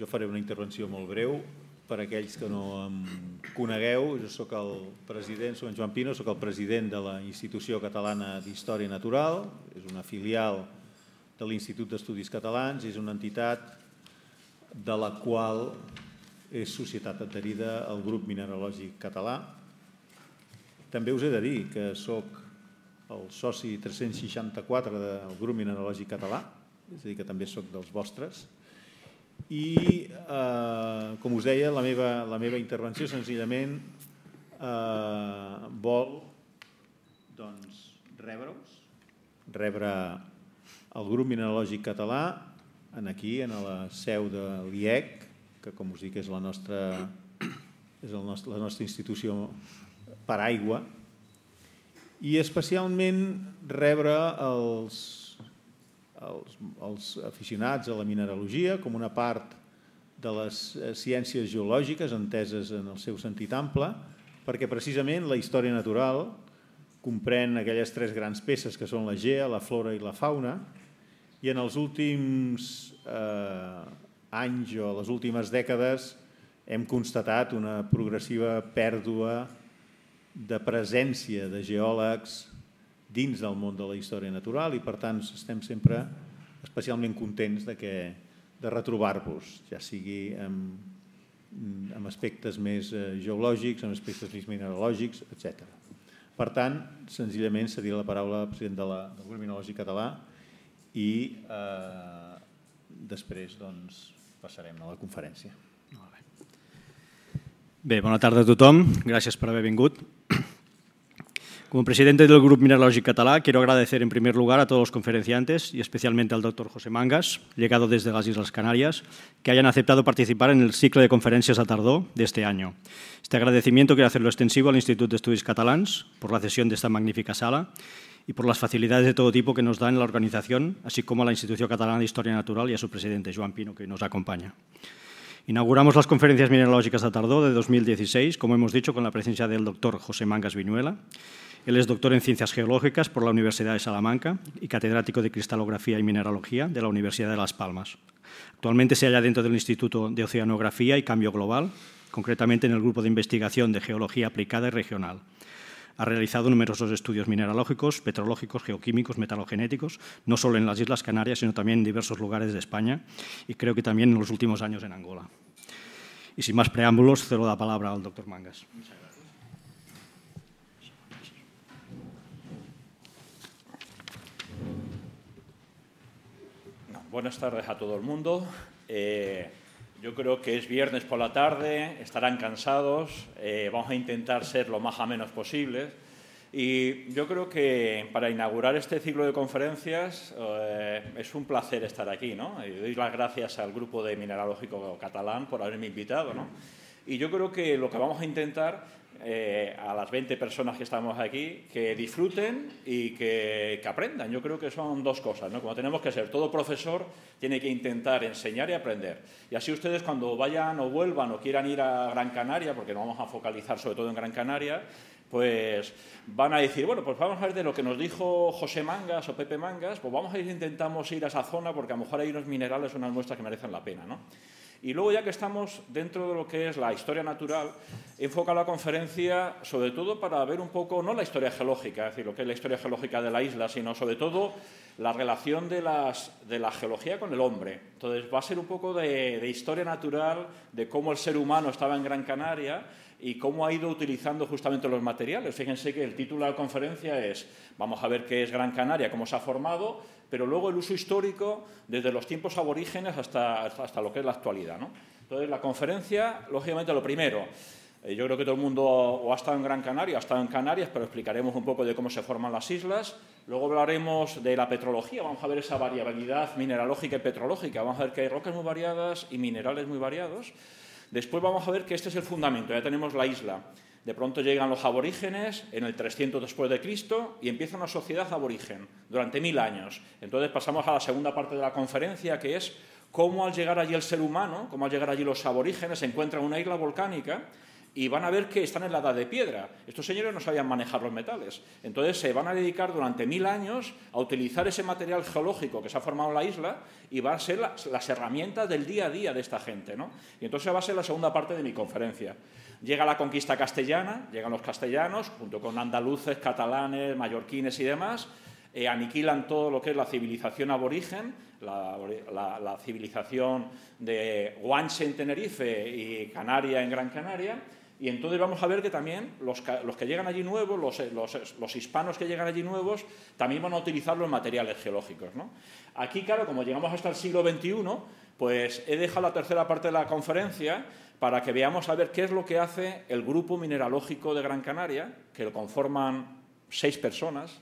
Jo faré una intervenció molt breu. Per a aquells que no em conegueu, jo soc el president, soc en Joan Pino, soc el president de la Institució Catalana d'Història Natural, és una filial de l'Institut d'Estudis Catalans, és una entitat de la qual és societat adherida al Grup Mineralògic Català. També us he de dir que soc el soci 364 del Grup Mineralògic Català, és a dir, que també soc dels vostres. I, com us deia, la meva intervenció senzillament vol rebre-us, rebre el Grup Mineralògic Català aquí, en la seu de l'IEC, que com us dic és la nostra institució paraigua, i especialment rebre els aficionats a la mineralogia com una part de les ciències geològiques enteses en el seu sentit ample, perquè precisament la història natural comprèn aquelles tres grans peces que són la gea, la flora i la fauna, i en els últims anys o les últimes dècades hem constatat una progressiva pèrdua de presència de geòlegs dins del món de la història natural i, per tant, estem sempre especialment contents de retrobar-vos, ja sigui amb aspectes més geològics, amb aspectes més mineralògics, etc. Per tant, senzillament cediré la paraula al president del Grup Mineralògic Català i després passarem a la conferència. Bé, bona tarda a tothom. Gràcies per haver vingut. Como presidente del Grupo Mineralógico Catalán, quiero agradecer en primer lugar a todos los conferenciantes y especialmente al doctor José Mangas, llegado desde las Islas Canarias, que hayan aceptado participar en el ciclo de conferencias a Tardó de este año. Este agradecimiento quiero hacerlo extensivo al Instituto de Estudios Catalans por la cesión de esta magnífica sala y por las facilidades de todo tipo que nos dan la organización, así como a la Institución Catalana de Historia Natural y a su presidente, Joan Pino, que nos acompaña. Inauguramos las conferencias mineralógicas de Tardó de 2016, como hemos dicho, con la presencia del doctor José Mangas Viñuela. Él es doctor en Ciencias Geológicas por la Universidad de Salamanca y catedrático de Cristalografía y Mineralogía de la Universidad de Las Palmas. Actualmente se halla dentro del Instituto de Oceanografía y Cambio Global, concretamente en el Grupo de Investigación de Geología Aplicada y Regional. Ha realizado numerosos estudios mineralógicos, petrológicos, geoquímicos, metalogenéticos, no solo en las Islas Canarias, sino también en diversos lugares de España y creo que también en los últimos años en Angola. Y sin más preámbulos, cedo la palabra al doctor Mangas. Muchas gracias. Buenas tardes a todo el mundo. Yo creo que es viernes por la tarde, estarán cansados, vamos a intentar ser lo más amenos posibles. Y yo creo que para inaugurar este ciclo de conferencias es un placer estar aquí, ¿no? Y doy las gracias al Grupo de Mineralógico Catalán por haberme invitado, ¿no? Y yo creo que lo que vamos a intentar, a las 20 personas que estamos aquí, que disfruten y que aprendan. Yo creo que son dos cosas, ¿no? Como tenemos que ser, todo profesor tiene que intentar enseñar y aprender. Y así ustedes cuando vayan o vuelvan o quieran ir a Gran Canaria, porque nos vamos a focalizar sobre todo en Gran Canaria, pues van a decir, bueno, pues vamos a ver de lo que nos dijo José Mangas o Pepe Mangas, pues vamos a ir, intentamos ir a esa zona porque a lo mejor hay unos minerales, unas muestras que merecen la pena, ¿no? Y luego, ya que estamos dentro de lo que es la historia natural, enfoca la conferencia sobre todo para ver un poco, no la historia geológica, es decir, lo que es la historia geológica de la isla, sino sobre todo la relación de la geología con el hombre. Entonces, va a ser un poco de historia natural, de cómo el ser humano estaba en Gran Canaria y cómo ha ido utilizando justamente los materiales. Fíjense que el título de la conferencia es, vamos a ver qué es Gran Canaria, cómo se ha formado, pero luego el uso histórico desde los tiempos aborígenes hasta lo que es la actualidad, ¿no? Entonces, la conferencia, lógicamente, lo primero. Yo creo que todo el mundo o ha estado en Gran Canaria o ha estado en Canarias, pero explicaremos un poco de cómo se forman las islas. Luego hablaremos de la petrología, vamos a ver esa variabilidad mineralógica y petrológica. Vamos a ver que hay rocas muy variadas y minerales muy variados. Después vamos a ver que este es el fundamento, ya tenemos la isla. De pronto llegan los aborígenes en el 300 después de Cristo y empieza una sociedad aborigen durante 1000 años. Entonces pasamos a la segunda parte de la conferencia, que es cómo al llegar allí el ser humano, cómo al llegar allí los aborígenes se encuentran una isla volcánica y van a ver que están en la edad de piedra. Estos señores no sabían manejar los metales. Entonces se van a dedicar durante 1000 años a utilizar ese material geológico que se ha formado en la isla y van a ser las herramientas del día a día de esta gente, ¿no? Y entonces va a ser la segunda parte de mi conferencia. Llega la conquista castellana, llegan los castellanos, junto con andaluces, catalanes, mallorquines y demás, aniquilan todo lo que es la civilización aborigen, la civilización de Guanche en Tenerife y Canaria en Gran Canaria, y entonces vamos a ver que también los que llegan allí nuevos, los hispanos que llegan allí nuevos, también van a utilizar los materiales geológicos, ¿no? Aquí, claro, como llegamos hasta el siglo XXI, pues he dejado la tercera parte de la conferencia para que veamos a ver qué es lo que hace el Grupo Mineralógico de Gran Canaria, que lo conforman 6 personas.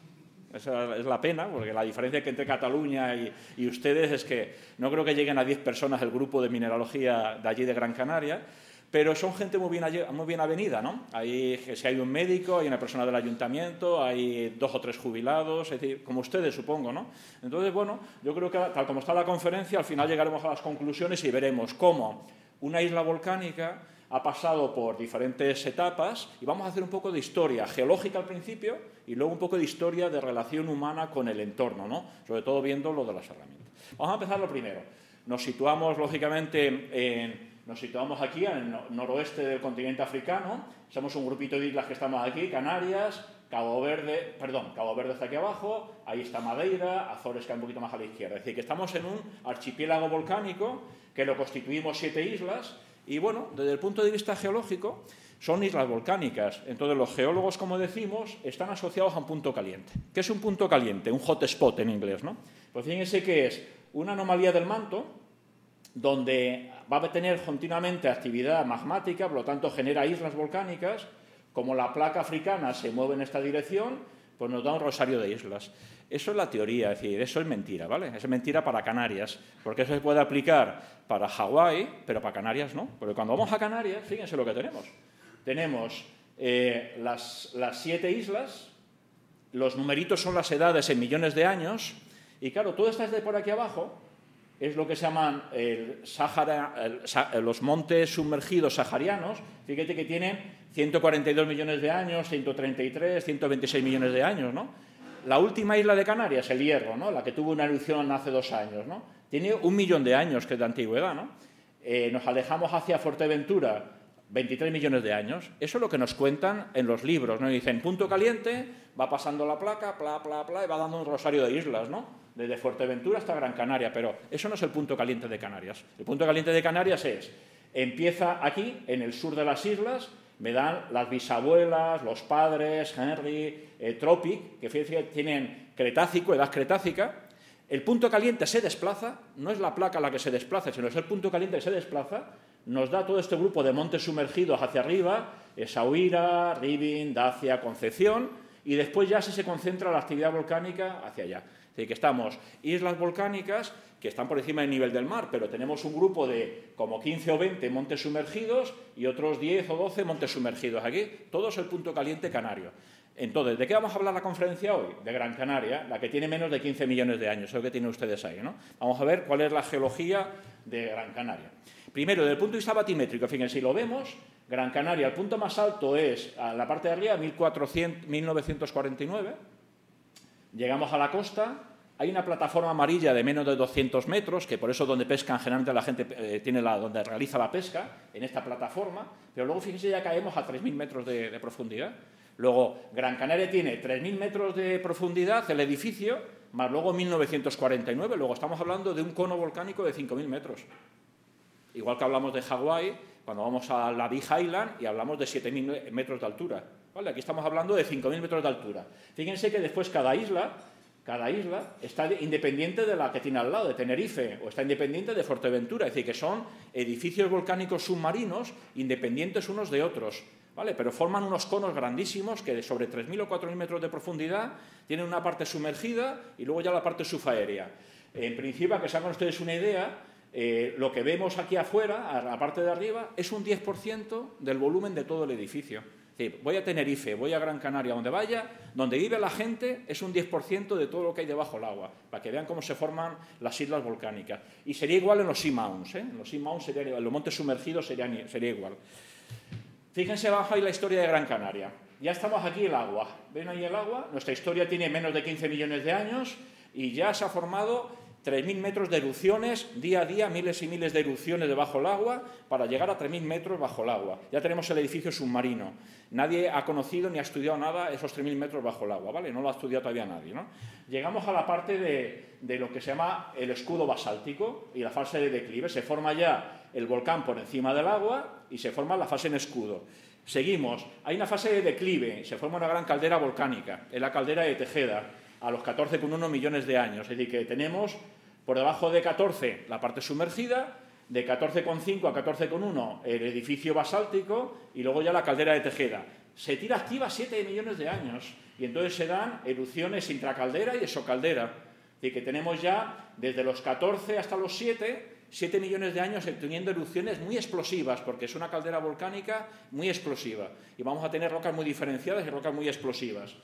Esa es la pena, porque la diferencia que entre Cataluña y ustedes es que no creo que lleguen a 10 personas el grupo de mineralogía de allí de Gran Canaria, pero son gente muy bien avenida, ¿no? Si hay un médico, hay una persona del ayuntamiento, hay 2 o 3 jubilados, es decir, como ustedes, supongo, ¿no? Entonces, bueno, yo creo que tal como está la conferencia, al final llegaremos a las conclusiones y veremos cómo una isla volcánica ha pasado por diferentes etapas y vamos a hacer un poco de historia geológica al principio y luego un poco de historia de relación humana con el entorno, ¿no? Sobre todo viendo lo de las herramientas. Vamos a empezar lo primero. Nos situamos, lógicamente, aquí, en el noroeste del continente africano. Somos un grupito de islas que estamos aquí, Canarias, Cabo Verde está aquí abajo, ahí está Madeira, Azores que está un poquito más a la izquierda. Es decir, que estamos en un archipiélago volcánico que lo constituimos 7 islas. Y bueno, desde el punto de vista geológico, son islas volcánicas. Entonces, los geólogos, como decimos, están asociados a un punto caliente. ¿Qué es un punto caliente? Un hotspot en inglés, ¿no? Pues fíjense que es una anomalía del manto donde va a tener continuamente actividad magmática, por lo tanto, genera islas volcánicas. Como la placa africana se mueve en esta dirección, pues nos da un rosario de islas. Eso es la teoría, es decir, eso es mentira, ¿vale? Es mentira para Canarias, porque eso se puede aplicar para Hawái, pero para Canarias no. Porque cuando vamos a Canarias, fíjense lo que tenemos. Tenemos las 7 islas, los numeritos son las edades en millones de años, y claro, todo esto de por aquí abajo es lo que se llaman el Sáhara, los montes sumergidos saharianos. Fíjate que tienen 142 millones de años, 133, 126 millones de años, ¿no? La última isla de Canarias, El Hierro, ¿no? La que tuvo una erupción hace 2 años, ¿no? Tiene 1 millón de años que es de antigüedad, ¿no? Nos alejamos hacia Fuerteventura, 23 millones de años. Eso es lo que nos cuentan en los libros, ¿no? Y dicen, punto caliente, va pasando la placa, bla, bla, bla, y va dando un rosario de islas, ¿no? Desde Fuerteventura hasta Gran Canaria, pero eso no es el punto caliente de Canarias. El punto caliente de Canarias es, empieza aquí, en el sur de las islas. Me dan las bisabuelas, los padres, Henry, Tropic, que fíjense tienen Cretácico, edad Cretácica. El punto caliente se desplaza, no es la placa la que se desplaza, sino es el punto caliente que se desplaza. Nos da todo este grupo de montes sumergidos hacia arriba, Sauira, Ribin, Dacia, Concepción, y después ya se concentra la actividad volcánica hacia allá. Así que estamos islas volcánicas que están por encima del nivel del mar, pero tenemos un grupo de como 15 o 20 montes sumergidos y otros 10 o 12 montes sumergidos aquí. Todo es el punto caliente canario. Entonces, ¿de qué vamos a hablar la conferencia hoy? De Gran Canaria, la que tiene menos de 15 millones de años, eso que tienen ustedes ahí, ¿no? Vamos a ver cuál es la geología de Gran Canaria. Primero, desde el punto de vista batimétrico, fíjense, si lo vemos, Gran Canaria, el punto más alto es a la parte de arriba, 1949, llegamos a la costa. Hay una plataforma amarilla de menos de 200 metros, que por eso donde pescan generalmente la gente tiene donde realiza la pesca, en esta plataforma, pero luego fíjense ya caemos a 3.000 metros de profundidad. Luego Gran Canaria tiene 3.000 metros de profundidad el edificio, más luego 1949, luego estamos hablando de un cono volcánico de 5.000 metros. Igual que hablamos de Hawái, cuando vamos a la Big Island y hablamos de 7.000 metros de altura. ¿Vale? Aquí estamos hablando de 5.000 metros de altura. Fíjense que después cada isla está independiente de la que tiene al lado, de Tenerife, o está independiente de Fuerteventura. Es decir, que son edificios volcánicos submarinos independientes unos de otros, ¿vale? Pero forman unos conos grandísimos que de sobre 3.000 o 4.000 metros de profundidad tienen una parte sumergida y luego ya la parte subaérea. En principio, para que se hagan ustedes una idea, lo que vemos aquí afuera, a la parte de arriba, es un 10% del volumen de todo el edificio. Voy a Tenerife, voy a Gran Canaria, donde vaya, donde vive la gente es un 10% de todo lo que hay debajo del agua, para que vean cómo se forman las islas volcánicas. Y sería igual en los Seamounts, ¿eh? En los Seamounts sería igual, en los montes sumergidos sería igual. Fíjense abajo ahí la historia de Gran Canaria. Ya estamos aquí el agua. ¿Ven ahí el agua? Nuestra historia tiene menos de 15 millones de años y ya se ha formado 3.000 metros de erupciones, día a día, miles y miles de erupciones debajo del agua, para llegar a 3.000 metros bajo el agua. Ya tenemos el edificio submarino. Nadie ha conocido ni ha estudiado nada esos 3.000 metros bajo el agua, ¿vale? No lo ha estudiado todavía nadie, ¿no? Llegamos a la parte de lo que se llama el escudo basáltico y la fase de declive. Se forma ya el volcán por encima del agua y se forma la fase en escudo. Seguimos. Hay una fase de declive. Se forma una gran caldera volcánica, en la caldera de Tejeda, a los 14,1 millones de años. Es decir, que tenemos por debajo de 14 la parte sumergida, de 14,5 a 14,1 el edificio basáltico y luego ya la caldera de Tejeda. Se tira activa 7 millones de años y entonces se dan erupciones intracaldera y exocaldera. Es decir, que tenemos ya desde los 14 hasta los 7 millones de años teniendo erupciones muy explosivas, porque es una caldera volcánica muy explosiva. Y vamos a tener rocas muy diferenciadas y rocas muy explosivas.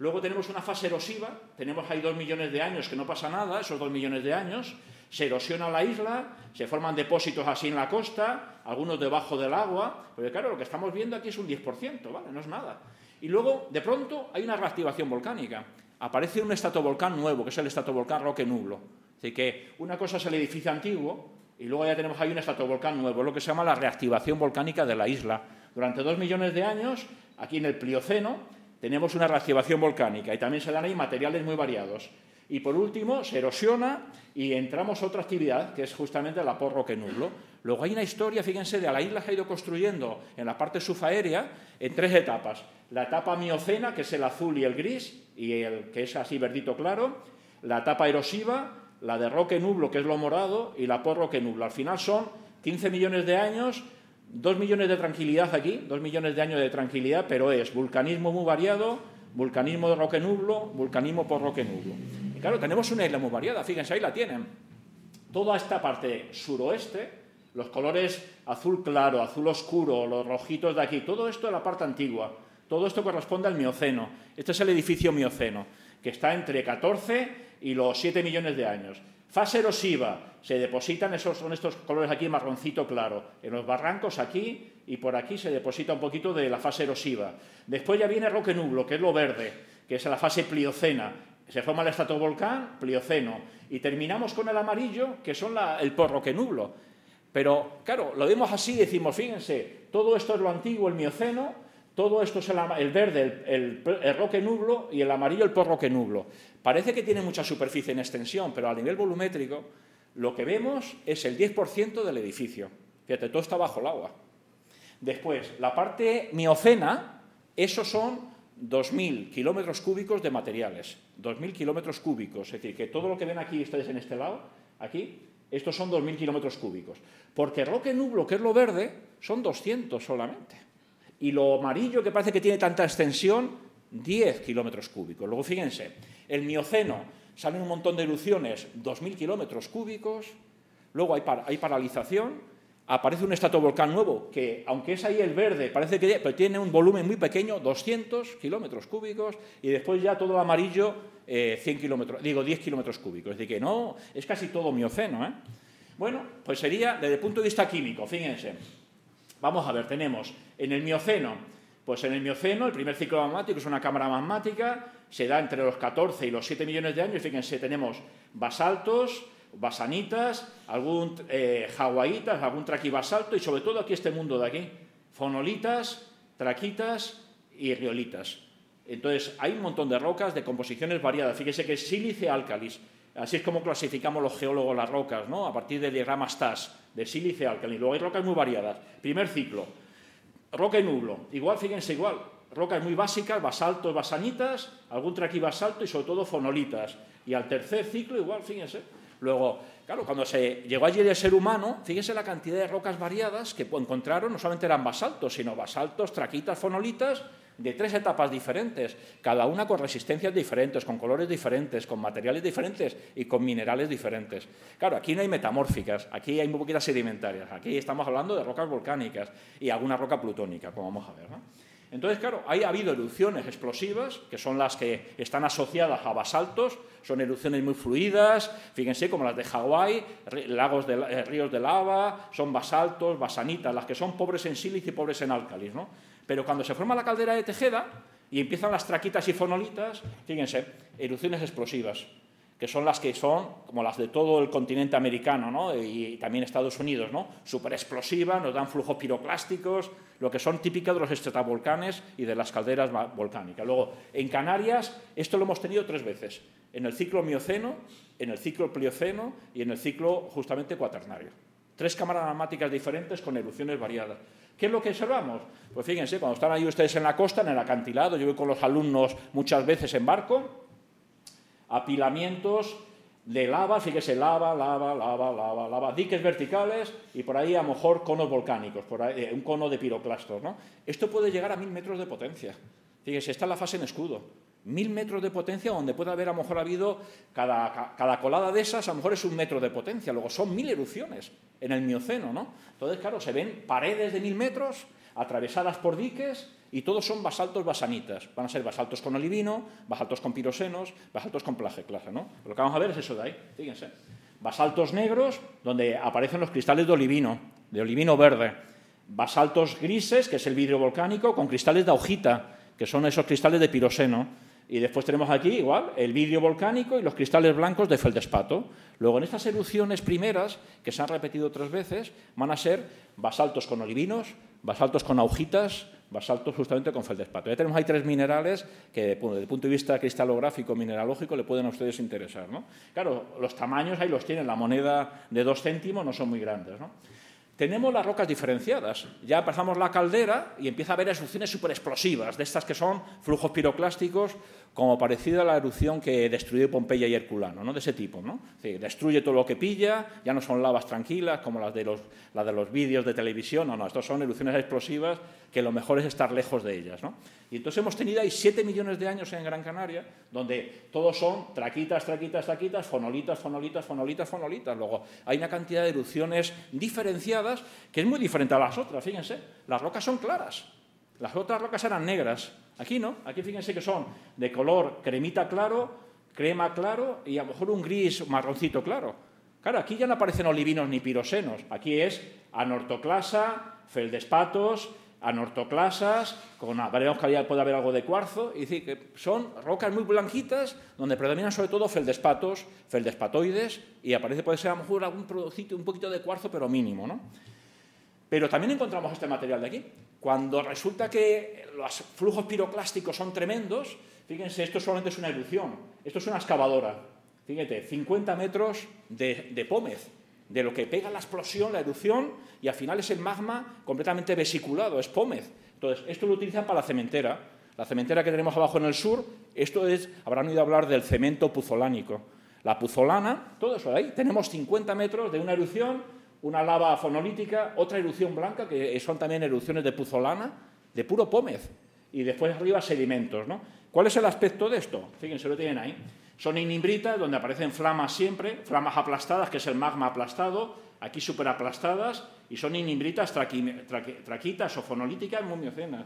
Luego tenemos una fase erosiva, tenemos ahí 2 millones de años que no pasa nada, esos 2 millones de años, se erosiona la isla, se forman depósitos así en la costa, algunos debajo del agua, porque claro, lo que estamos viendo aquí es un 10%, ¿vale? No es nada. Y luego, de pronto, hay una reactivación volcánica. Aparece un estratovolcán nuevo, que es el estratovolcán Roque Nublo. Así que una cosa es el edificio antiguo y luego ya tenemos ahí un estratovolcán nuevo, lo que se llama la reactivación volcánica de la isla. Durante 2 millones de años, aquí en el Plioceno, tenemos una reactivación volcánica y también se dan ahí materiales muy variados. Y por último, se erosiona y entramos a otra actividad, que es justamente la por Roque Nublo. Luego hay una historia, fíjense, de la isla que ha ido construyendo en la parte subaérea en 3 etapas. La etapa miocena, que es el azul y el gris, y el que es así verdito claro. La etapa erosiva, la de Roque Nublo, que es lo morado, y la por Roque Nublo. Al final son 15 millones de años. 2 millones de tranquilidad aquí, 2 millones de años de tranquilidad, pero es vulcanismo muy variado, vulcanismo de Roque Nublo, vulcanismo por Roque Nublo. Y claro, tenemos una isla muy variada, fíjense, ahí la tienen. Toda esta parte suroeste, los colores azul claro, azul oscuro, los rojitos de aquí, todo esto es la parte antigua, todo esto corresponde al Mioceno. Este es el edificio Mioceno, que está entre 14 y los 7 millones de años. Fase erosiva, se depositan son estos colores aquí marroncito claro, en los barrancos aquí y por aquí se deposita un poquito de la fase erosiva. Después ya viene Roque Nublo, que es lo verde, que es la fase pliocena, se forma el estratovolcán plioceno y terminamos con el amarillo, que son el porroque nublo. Pero claro, lo vemos así y decimos, fíjense, todo esto es lo antiguo, el mioceno. Todo esto es el verde, el Roque Nublo, y el amarillo, el porroque nublo. Parece que tiene mucha superficie en extensión, pero a nivel volumétrico lo que vemos es el 10% del edificio. Fíjate, todo está bajo el agua. Después, la parte miocena, esos son 2.000 kilómetros cúbicos de materiales. 2.000 kilómetros cúbicos, es decir, que todo lo que ven aquí, ustedes en este lado, aquí, estos son 2.000 kilómetros cúbicos. Porque Roque Nublo, que es lo verde, son 200 solamente. Y lo amarillo, que parece que tiene tanta extensión, 10 kilómetros cúbicos. Luego, fíjense, el mioceno, salen un montón de erupciones, 2.000 kilómetros cúbicos. Luego hay paralización, aparece un estratovolcán nuevo, que aunque es ahí el verde, parece que pero tiene un volumen muy pequeño, 200 kilómetros cúbicos. Y después ya todo el amarillo, 10 kilómetros cúbicos. Es decir, que no, es casi todo mioceno, ¿eh? Bueno, pues sería desde el punto de vista químico, fíjense. Vamos a ver, tenemos en el mioceno, pues en el mioceno el primer ciclo magmático es una cámara magmática, se da entre los 14 y los 7 millones de años, fíjense, tenemos basaltos, basanitas, algún hawaiitas, algún traquibasalto y sobre todo aquí este mundo de aquí, fonolitas, traquitas y riolitas. Entonces hay un montón de rocas de composiciones variadas, fíjense que es sílice álcalis. Así es como clasificamos los geólogos las rocas, ¿no? A partir de diagramas TAS, de sílice alcalino. Luego hay rocas muy variadas. Primer ciclo, Roque Nublo. Igual, fíjense, igual. Rocas muy básicas, basaltos, basanitas, algún traquibasalto y sobre todo fonolitas. Y al tercer ciclo, igual, fíjense. Luego, claro, cuando se llegó allí el ser humano, fíjense la cantidad de rocas variadas que encontraron, no solamente eran basaltos, sino basaltos, traquitas, fonolitas, de 3 etapas diferentes, cada una con resistencias diferentes, con colores diferentes, con materiales diferentes y con minerales diferentes. Claro, aquí no hay metamórficas, aquí hay muy poquitas sedimentarias, aquí estamos hablando de rocas volcánicas y alguna roca plutónica, como vamos a ver, ¿no? Entonces, claro, ha habido erupciones explosivas, que son las que están asociadas a basaltos, son erupciones muy fluidas, fíjense, como las de Hawái, ríos de lava, son basaltos, basanitas, las que son pobres en sílice y pobres en álcalis, ¿no? Pero cuando se forma la caldera de Tejeda y empiezan las traquitas y fonolitas, fíjense, erupciones explosivas, que son las que son como las de todo el continente americano, ¿no? Y también Estados Unidos, ¿no? Súper explosivas, nos dan flujos piroclásticos, lo que son típicas de los estratovolcanes y de las calderas volcánicas. Luego, en Canarias, esto lo hemos tenido 3 veces, en el ciclo mioceno, en el ciclo plioceno y en el ciclo justamente cuaternario. 3 cámaras magmáticas diferentes con erupciones variadas. ¿Qué es lo que observamos? Pues fíjense, cuando están ahí ustedes en la costa, en el acantilado, yo voy con los alumnos muchas veces en barco, apilamientos de lava, fíjese, lava, lava, lava, lava, lava, diques verticales y por ahí a lo mejor conos volcánicos, por ahí, un cono de piroclastos, ¿no? Esto puede llegar a 1000 metros de potencia. Fíjese, está la fase en escudo. 1000 metros de potencia donde puede haber a lo mejor habido, cada colada de esas a lo mejor es 1 metro de potencia, luego son 1000 erupciones en el mioceno, ¿no? Entonces, claro, se ven paredes de 1000 metros atravesadas por diques. Y todos son basaltos basanitas. Van a ser basaltos con olivino, basaltos con pirosenos, basaltos con plagioclasa, ¿no? Lo que vamos a ver es eso de ahí, fíjense. Basaltos negros, donde aparecen los cristales de olivino verde. Basaltos grises, que es el vidrio volcánico, con cristales de hojita, que son esos cristales de piroseno. Y después tenemos aquí, igual, el vidrio volcánico y los cristales blancos de feldespato. Luego, en estas erupciones primeras, que se han repetido 3 veces, van a ser basaltos con olivinos, basaltos con hojitas, basaltos justamente con feldespato. Ya tenemos ahí 3 minerales que, desde el punto de vista cristalográfico, mineralógico, le pueden a ustedes interesar, ¿no? Claro, los tamaños ahí los tienen, la moneda de 2 céntimos no son muy grandes, ¿no? Tenemos las rocas diferenciadas. Ya pasamos la caldera y empieza a haber erupciones súper explosivas, de estas que son flujos piroclásticos, como parecida a la erupción que destruyó Pompeya y Herculano, ¿no? De ese tipo, ¿no? Sí, destruye todo lo que pilla, ya no son lavas tranquilas como las de los vídeos de televisión, no, no, estas son erupciones explosivas que lo mejor es estar lejos de ellas, ¿no? Y entonces hemos tenido ahí 7 millones de años en Gran Canaria, donde todos son traquitas, traquitas, traquitas, fonolitas, fonolitas, fonolitas, fonolitas. Luego hay una cantidad de erupciones diferenciadas que es muy diferente a las otras, fíjense. Las rocas son claras, las otras rocas eran negras. Aquí no, aquí fíjense que son de color cremita claro, crema claro y a lo mejor un gris marroncito claro. Claro, aquí ya no aparecen olivinos ni pirosenos, aquí es anortoclasa, feldespatos, anortoclasas, con veremos que puede haber algo de cuarzo, y decir que son rocas muy blanquitas donde predominan sobre todo feldespatos, feldespatoides, y aparece, puede ser a lo mejor algún producto, un poquito de cuarzo, pero mínimo, ¿no? Pero también encontramos este material de aquí. Cuando resulta que los flujos piroclásticos son tremendos, fíjense, esto solamente es una erupción, esto es una excavadora. Fíjate, 50 metros de pómez, de lo que pega la explosión, la erupción, y al final es el magma completamente vesiculado, es pómez. Entonces, esto lo utilizan para la cementera que tenemos abajo en el sur, esto es, habrán oído hablar del cemento puzolánico. La puzolana, todo eso de ahí, tenemos 50 metros de una erupción, una lava fonolítica, otra erupción blanca, que son también erupciones de puzolana, de puro pómez, y después arriba sedimentos, ¿no? ¿Cuál es el aspecto de esto? Fíjense, lo tienen ahí. Son inimbritas, donde aparecen flamas siempre, flamas aplastadas, que es el magma aplastado, aquí súper aplastadas, y son inimbritas traquitas o fonolíticas muy miocenas.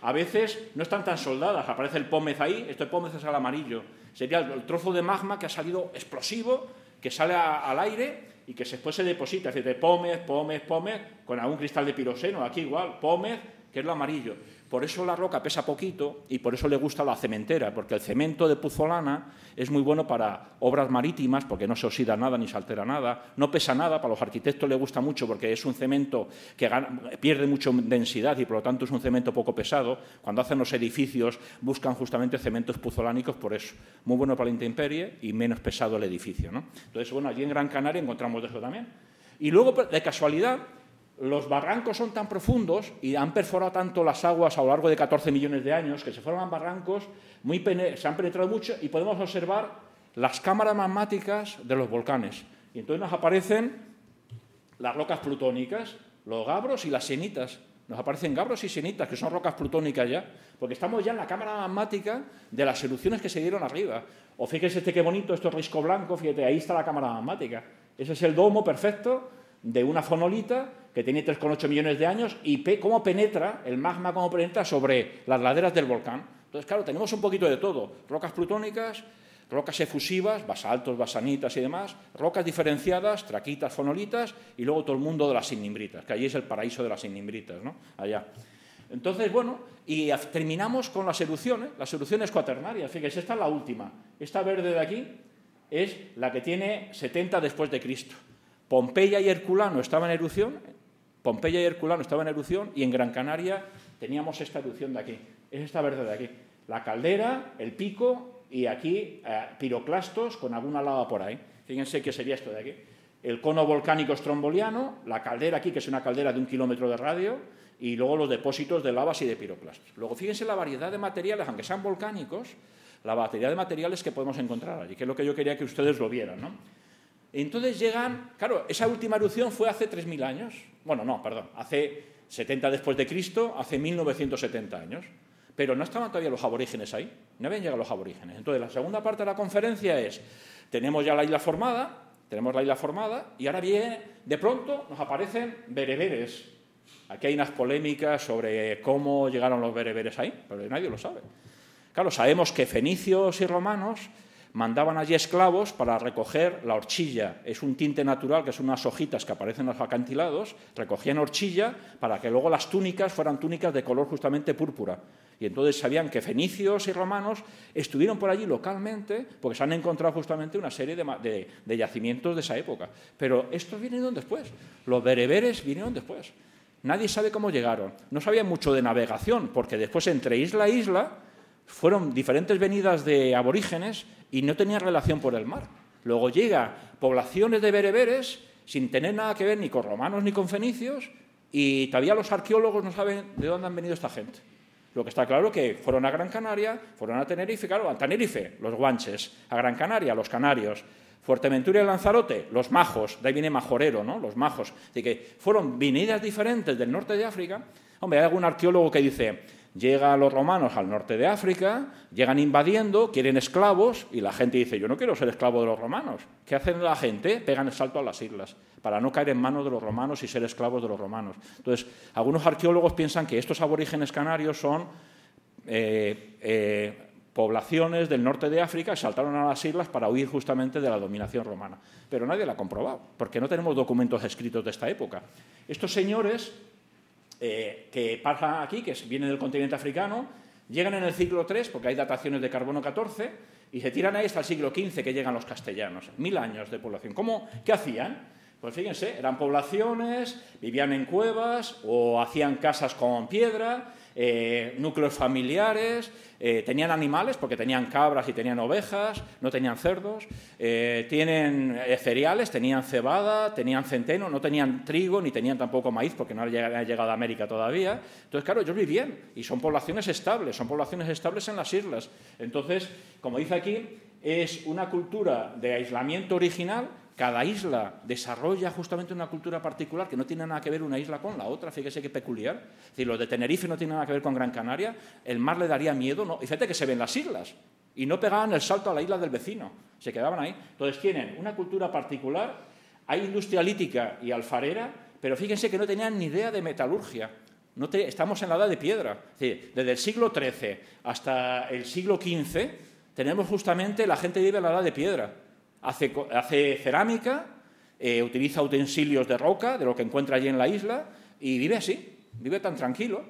A veces no están tan soldadas, aparece el pómez ahí, este pómez es al amarillo, sería el trozo de magma que ha salido explosivo, que sale al aire y que después se deposita, es decir, pómez, pómez, pómez, con algún cristal de piroseno, aquí igual, pómez, que es lo amarillo. Por eso la roca pesa poquito y por eso le gusta la cementera, porque el cemento de puzolana es muy bueno para obras marítimas, porque no se oxida nada ni se altera nada, no pesa nada, para los arquitectos le gusta mucho porque es un cemento que pierde mucha densidad y por lo tanto es un cemento poco pesado. Cuando hacen los edificios buscan justamente cementos puzolánicos por eso. Muy bueno para la intemperie y menos pesado el edificio, ¿no? Entonces, bueno, allí en Gran Canaria encontramos eso también. Y luego, de casualidad, los barrancos son tan profundos y han perforado tanto las aguas a lo largo de 14 millones de años que se forman barrancos, se han penetrado mucho y podemos observar las cámaras magmáticas de los volcanes. Y entonces nos aparecen las rocas plutónicas, los gabros y las sienitas. Nos aparecen gabros y sienitas, que son rocas plutónicas ya, porque estamos ya en la cámara magmática de las erupciones que se dieron arriba. O fíjense qué bonito, esto es risco blanco, fíjate, ahí está la cámara magmática. Ese es el domo perfecto de una fonolita que tiene 3,8 millones de años, y cómo penetra el magma, cómo penetra sobre las laderas del volcán. Entonces, claro, tenemos un poquito de todo, rocas plutónicas, rocas efusivas, basaltos, basanitas y demás, rocas diferenciadas, traquitas, fonolitas, y luego todo el mundo de las sinnimbritas, que allí es el paraíso de las sinnimbritas, ¿no? Allá. Entonces, bueno, y terminamos con las erupciones cuaternarias. Fíjense, esta es la última. Esta verde de aquí es la que tiene 70 después de Cristo. Pompeya y Herculano estaban en erupción, y en Gran Canaria teníamos esta erupción de aquí. Es esta verde de aquí. La caldera, el pico. Y aquí piroclastos con alguna lava por ahí. Fíjense qué sería esto de aquí. El cono volcánico estromboliano, la caldera aquí, que es una caldera de 1 kilómetro de radio, y luego los depósitos de lavas y de piroclastos. Luego, fíjense la variedad de materiales, aunque sean volcánicos, la variedad de materiales que podemos encontrar allí, que es lo que yo quería que ustedes lo vieran, ¿no? Entonces llegan... Claro, esa última erupción fue hace 3.000 años. Bueno, no, perdón, hace 70 después de Cristo, hace 1970 años. Pero no estaban todavía los aborígenes ahí, no habían llegado los aborígenes. Entonces, la segunda parte de la conferencia es, tenemos ya la isla formada, y ahora bien, de pronto nos aparecen bereberes. Aquí hay unas polémicas sobre cómo llegaron los bereberes ahí, pero nadie lo sabe. Claro, sabemos que fenicios y romanos mandaban allí esclavos para recoger la horchilla. Es un tinte natural, que son unas hojitas que aparecen en los acantilados, recogían horchilla para que luego las túnicas fueran túnicas de color justamente púrpura. Y entonces sabían que fenicios y romanos estuvieron por allí localmente, porque se han encontrado justamente una serie de yacimientos de esa época. Pero estos vinieron después, los bereberes vinieron después. Nadie sabe cómo llegaron. No sabían mucho de navegación, porque después entre isla a isla fueron diferentes venidas de aborígenes y no tenían relación por el mar. Luego llega poblaciones de bereberes sin tener nada que ver ni con romanos ni con fenicios, y todavía los arqueólogos no saben de dónde han venido esta gente. Lo que está claro es que fueron a Gran Canaria, fueron a Tenerife, claro, a Tenerife, los guanches, a Gran Canaria, los canarios, Fuerteventura y Lanzarote, los majos, de ahí viene majorero, ¿no?, los majos. Así que fueron venidas diferentes del norte de África. Hombre, hay algún arqueólogo que dice... Llegan los romanos al norte de África, llegan invadiendo, quieren esclavos, y la gente dice, yo no quiero ser esclavo de los romanos. ¿Qué hacen la gente? Pegan el salto a las islas, para no caer en manos de los romanos y ser esclavos de los romanos. Entonces, algunos arqueólogos piensan que estos aborígenes canarios son poblaciones del norte de África que saltaron a las islas para huir justamente de la dominación romana. Pero nadie la ha comprobado, porque no tenemos documentos escritos de esta época. Estos señores... que pasan aquí, que vienen del continente africano, llegan en el siglo III, porque hay dataciones de carbono 14, y se tiran ahí hasta el siglo XV, que llegan los castellanos. 1000 años de población. ¿Cómo? ¿Qué hacían? Pues fíjense, eran poblaciones, vivían en cuevas o hacían casas con piedra, núcleos familiares, tenían animales, porque tenían cabras y tenían ovejas, no tenían cerdos, tienen cereales, tenían cebada, tenían centeno, no tenían trigo ni tenían tampoco maíz, porque no había llegado a América todavía. Entonces, claro, ellos vivían y son poblaciones estables en las islas. Entonces, como dice aquí, es una cultura de aislamiento original. Cada isla desarrolla justamente una cultura particular que no tiene nada que ver una isla con la otra. Fíjese qué peculiar. Es decir, los de Tenerife no tienen nada que ver con Gran Canaria. El mar le daría miedo. No. Y fíjate que se ven las islas y no pegaban el salto a la isla del vecino. Se quedaban ahí. Entonces tienen una cultura particular. Hay industria lítica y alfarera, pero fíjense que no tenían ni idea de metalurgia. No te, estamos en la edad de piedra. Es decir, desde el siglo XIII hasta el siglo XV tenemos justamente la gente vive en la edad de piedra. Hace cerámica, utiliza utensilios de roca, de lo que encuentra allí en la isla, y vive así, vive tan tranquilo.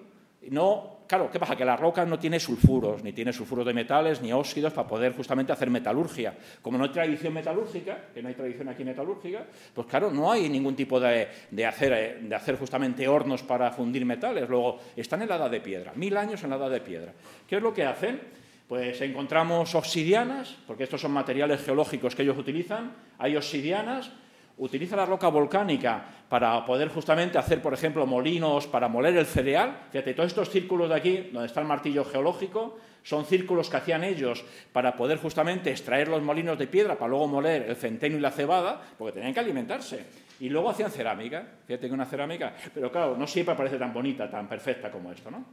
No, claro, ¿qué pasa? Que la roca no tiene sulfuros, ni tiene sulfuros de metales, ni óxidos para poder justamente hacer metalurgia. Como no hay tradición metalúrgica, que no hay tradición aquí metalúrgica, pues claro, no hay ningún tipo de hacer justamente hornos para fundir metales. Luego, están en la edad de piedra, 1000 años en la edad de piedra. ¿Qué es lo que hacen? Pues encontramos obsidianas, porque estos son materiales geológicos que ellos utilizan. Hay obsidianas, utiliza la roca volcánica para poder justamente hacer, por ejemplo, molinos para moler el cereal. Fíjate, todos estos círculos de aquí, donde está el martillo geológico, son círculos que hacían ellos para poder justamente extraer los molinos de piedra para luego moler el centeno y la cebada, porque tenían que alimentarse. Y luego hacían cerámica, fíjate que una cerámica, pero claro, no siempre parece tan bonita, tan perfecta como esto, ¿no?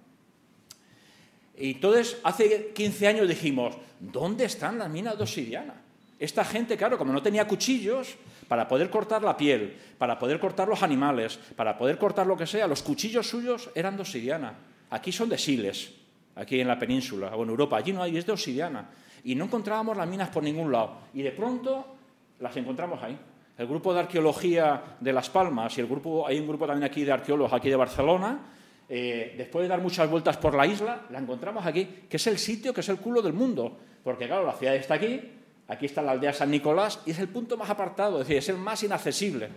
Y entonces, hace 15 años dijimos, ¿dónde están las minas de obsidiana? Esta gente, claro, como no tenía cuchillos para poder cortar la piel, para poder cortar los animales, para poder cortar lo que sea, los cuchillos suyos eran de obsidiana. Aquí son de siles, aquí en la península o en Europa. Allí no hay, es de obsidiana. Y no encontrábamos las minas por ningún lado. Y de pronto las encontramos ahí. El grupo de arqueología de Las Palmas y el grupo, hay un grupo también aquí de arqueólogos aquí de Barcelona. Después de dar muchas vueltas por la isla, la encontramos aquí, que es el sitio, que es el culo del mundo. Porque, claro, la ciudad está aquí, aquí está la aldea San Nicolás y es el punto más apartado, es decir, es el más inaccesible.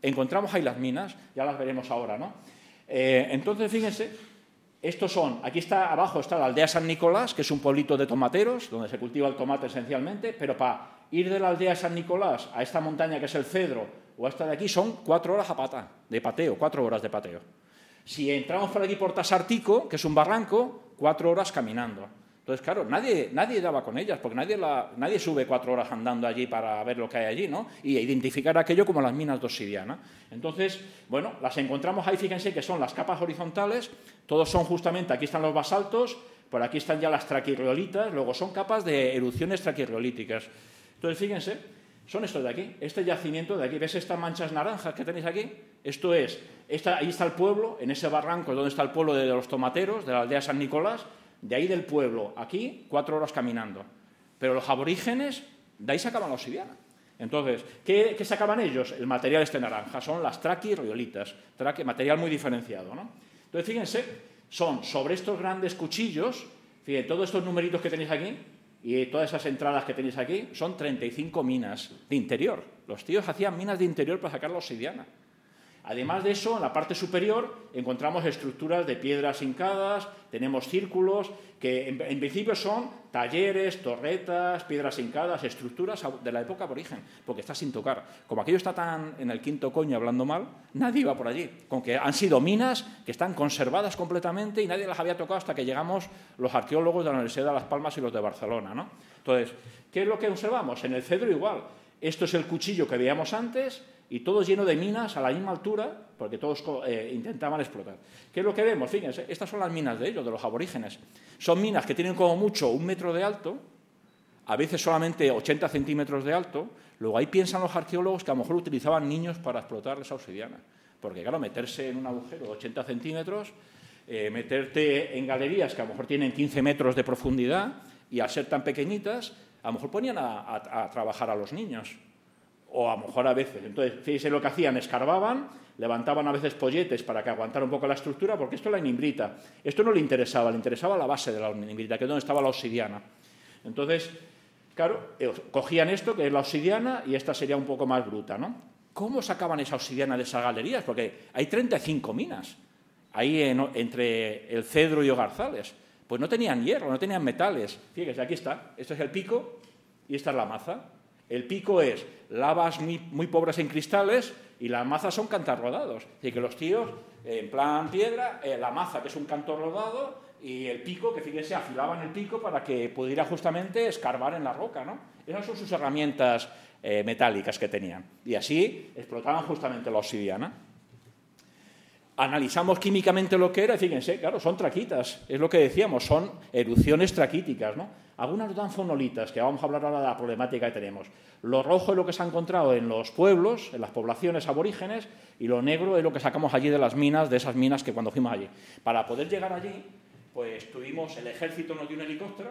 Encontramos ahí las minas, ya las veremos ahora, ¿no? Entonces, fíjense, estos son, aquí está abajo está la aldea San Nicolás, que es un pueblito de tomateros, donde se cultiva el tomate esencialmente, pero para ir de la aldea San Nicolás a esta montaña que es el Cedro o a esta de aquí son 4 horas a pata, de pateo, 4 horas de pateo. Si entramos por aquí por Tasartico, que es un barranco, 4 horas caminando. Entonces, claro, nadie daba con ellas, porque nadie sube 4 horas andando allí para ver lo que hay allí, ¿no? Y identificar aquello como las minas de obsidiana. Entonces, bueno, las encontramos ahí, fíjense que son las capas horizontales, todos son justamente, aquí están los basaltos, por aquí están ya las traquirreolitas, luego son capas de erupciones traquirreolíticas. Entonces, fíjense, son estos de aquí, este yacimiento de aquí. ¿Ves estas manchas naranjas que tenéis aquí? Esto es, ahí está el pueblo, en ese barranco es donde está el pueblo de los tomateros, de la aldea San Nicolás. De ahí del pueblo, aquí, 4 horas caminando. Pero los aborígenes, de ahí sacaban la obsidiana. Entonces, ¿qué sacaban ellos? El material este naranja, son las traquirreolitas, material muy diferenciado, ¿no? Entonces, fíjense, son sobre estos grandes cuchillos, fíjense, todos estos numeritos que tenéis aquí y todas esas entradas que tenéis aquí, son 35 minas de interior. Los tíos hacían minas de interior para sacar la obsidiana. Además de eso, en la parte superior encontramos estructuras de piedras hincadas, tenemos círculos que en principio son talleres, torretas, piedras hincadas, estructuras de la época aborigen, porque está sin tocar. Como aquello está tan en el quinto coño hablando mal, nadie iba por allí. Con que han sido minas que están conservadas completamente y nadie las había tocado hasta que llegamos los arqueólogos de la Universidad de Las Palmas y los de Barcelona, ¿no? Entonces, ¿qué es lo que observamos? En el Cedro igual. Esto es el cuchillo que veíamos antes. Y todo lleno de minas a la misma altura, porque todos intentaban explotar. ¿Qué es lo que vemos? Fíjense, estas son las minas de ellos, de los aborígenes. Son minas que tienen como mucho 1 metro de alto, a veces solamente 80 centímetros de alto. Luego ahí piensan los arqueólogos que a lo mejor utilizaban niños para explotar esa obsidiana. Porque, claro, meterse en un agujero de 80 centímetros, meterte en galerías que a lo mejor tienen 15 metros de profundidad, y al ser tan pequeñitas, a lo mejor ponían a trabajar a los niños. O a lo mejor a veces. Entonces, fíjense lo que hacían, escarbaban, levantaban a veces polletes para que aguantara un poco la estructura, porque esto es la nimbrita. Esto no le interesaba la base de la nimbrita, que es donde estaba la obsidiana. Entonces, claro, cogían esto, que es la obsidiana, y esta sería un poco más bruta, ¿no? ¿Cómo sacaban esa obsidiana de esas galerías? Porque hay 35 minas ahí entre el Cedro y Hogarzales. Pues no tenían hierro, no tenían metales. Fíjense, aquí está. Este es el pico y esta es la maza. El pico es lavas muy, muy pobres en cristales y las mazas son cantos rodados. Es decir, que los tíos, en plan piedra, la maza, que es un canto rodado, y el pico, que fíjense, afilaban el pico para que pudiera justamente escarbar en la roca, ¿no? Esas son sus herramientas metálicas que tenían. Y así explotaban justamente la obsidiana. Analizamos químicamente lo que era y fíjense, claro, son traquitas, es lo que decíamos, son erupciones traquíticas, ¿no? Algunas dan fonolitas, que vamos a hablar ahora de la problemática que tenemos. Lo rojo es lo que se ha encontrado en los pueblos, en las poblaciones aborígenes, y lo negro es lo que sacamos allí de las minas, de esas minas que cuando fuimos allí. Para poder llegar allí, pues tuvimos, el ejército nos dio un helicóptero,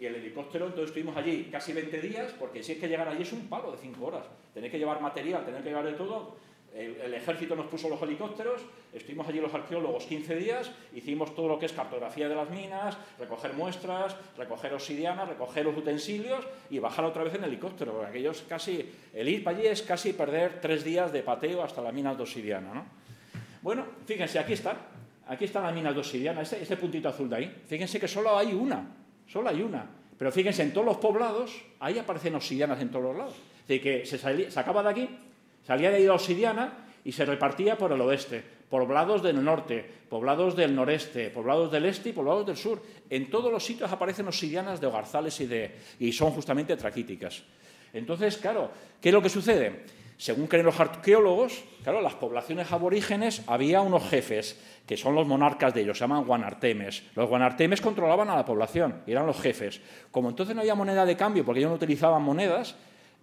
y el helicóptero, entonces estuvimos allí casi 20 días, porque si es que llegar allí es un palo de 5 horas. Tener que llevar material, tener que llevar de todo. El ejército nos puso los helicópteros, estuvimos allí los arqueólogos 15 días, hicimos todo lo que es cartografía de las minas, recoger muestras, recoger obsidiana, recoger los utensilios y bajar otra vez en helicóptero, porque aquellos casi, el ir para allí es casi perder 3 días de pateo hasta las minas de obsidiana, ¿no? Bueno, fíjense, aquí están las minas de obsidiana, este puntito azul de ahí, fíjense que solo hay una, pero fíjense, en todos los poblados, ahí aparecen obsidianas en todos los lados, es decir, que se acaba de aquí. Salía de ahí la obsidiana y se repartía por el oeste, poblados del norte, poblados del noreste, poblados del este y poblados del sur. En todos los sitios aparecen obsidianas de Hogarzales y son justamente traquíticas. Entonces, claro, ¿qué es lo que sucede? Según creen los arqueólogos, claro, las poblaciones aborígenes había unos jefes, que son los monarcas de ellos, se llaman guanartemes. Los guanartemes controlaban a la población, eran los jefes. Como entonces no había moneda de cambio, porque ellos no utilizaban monedas,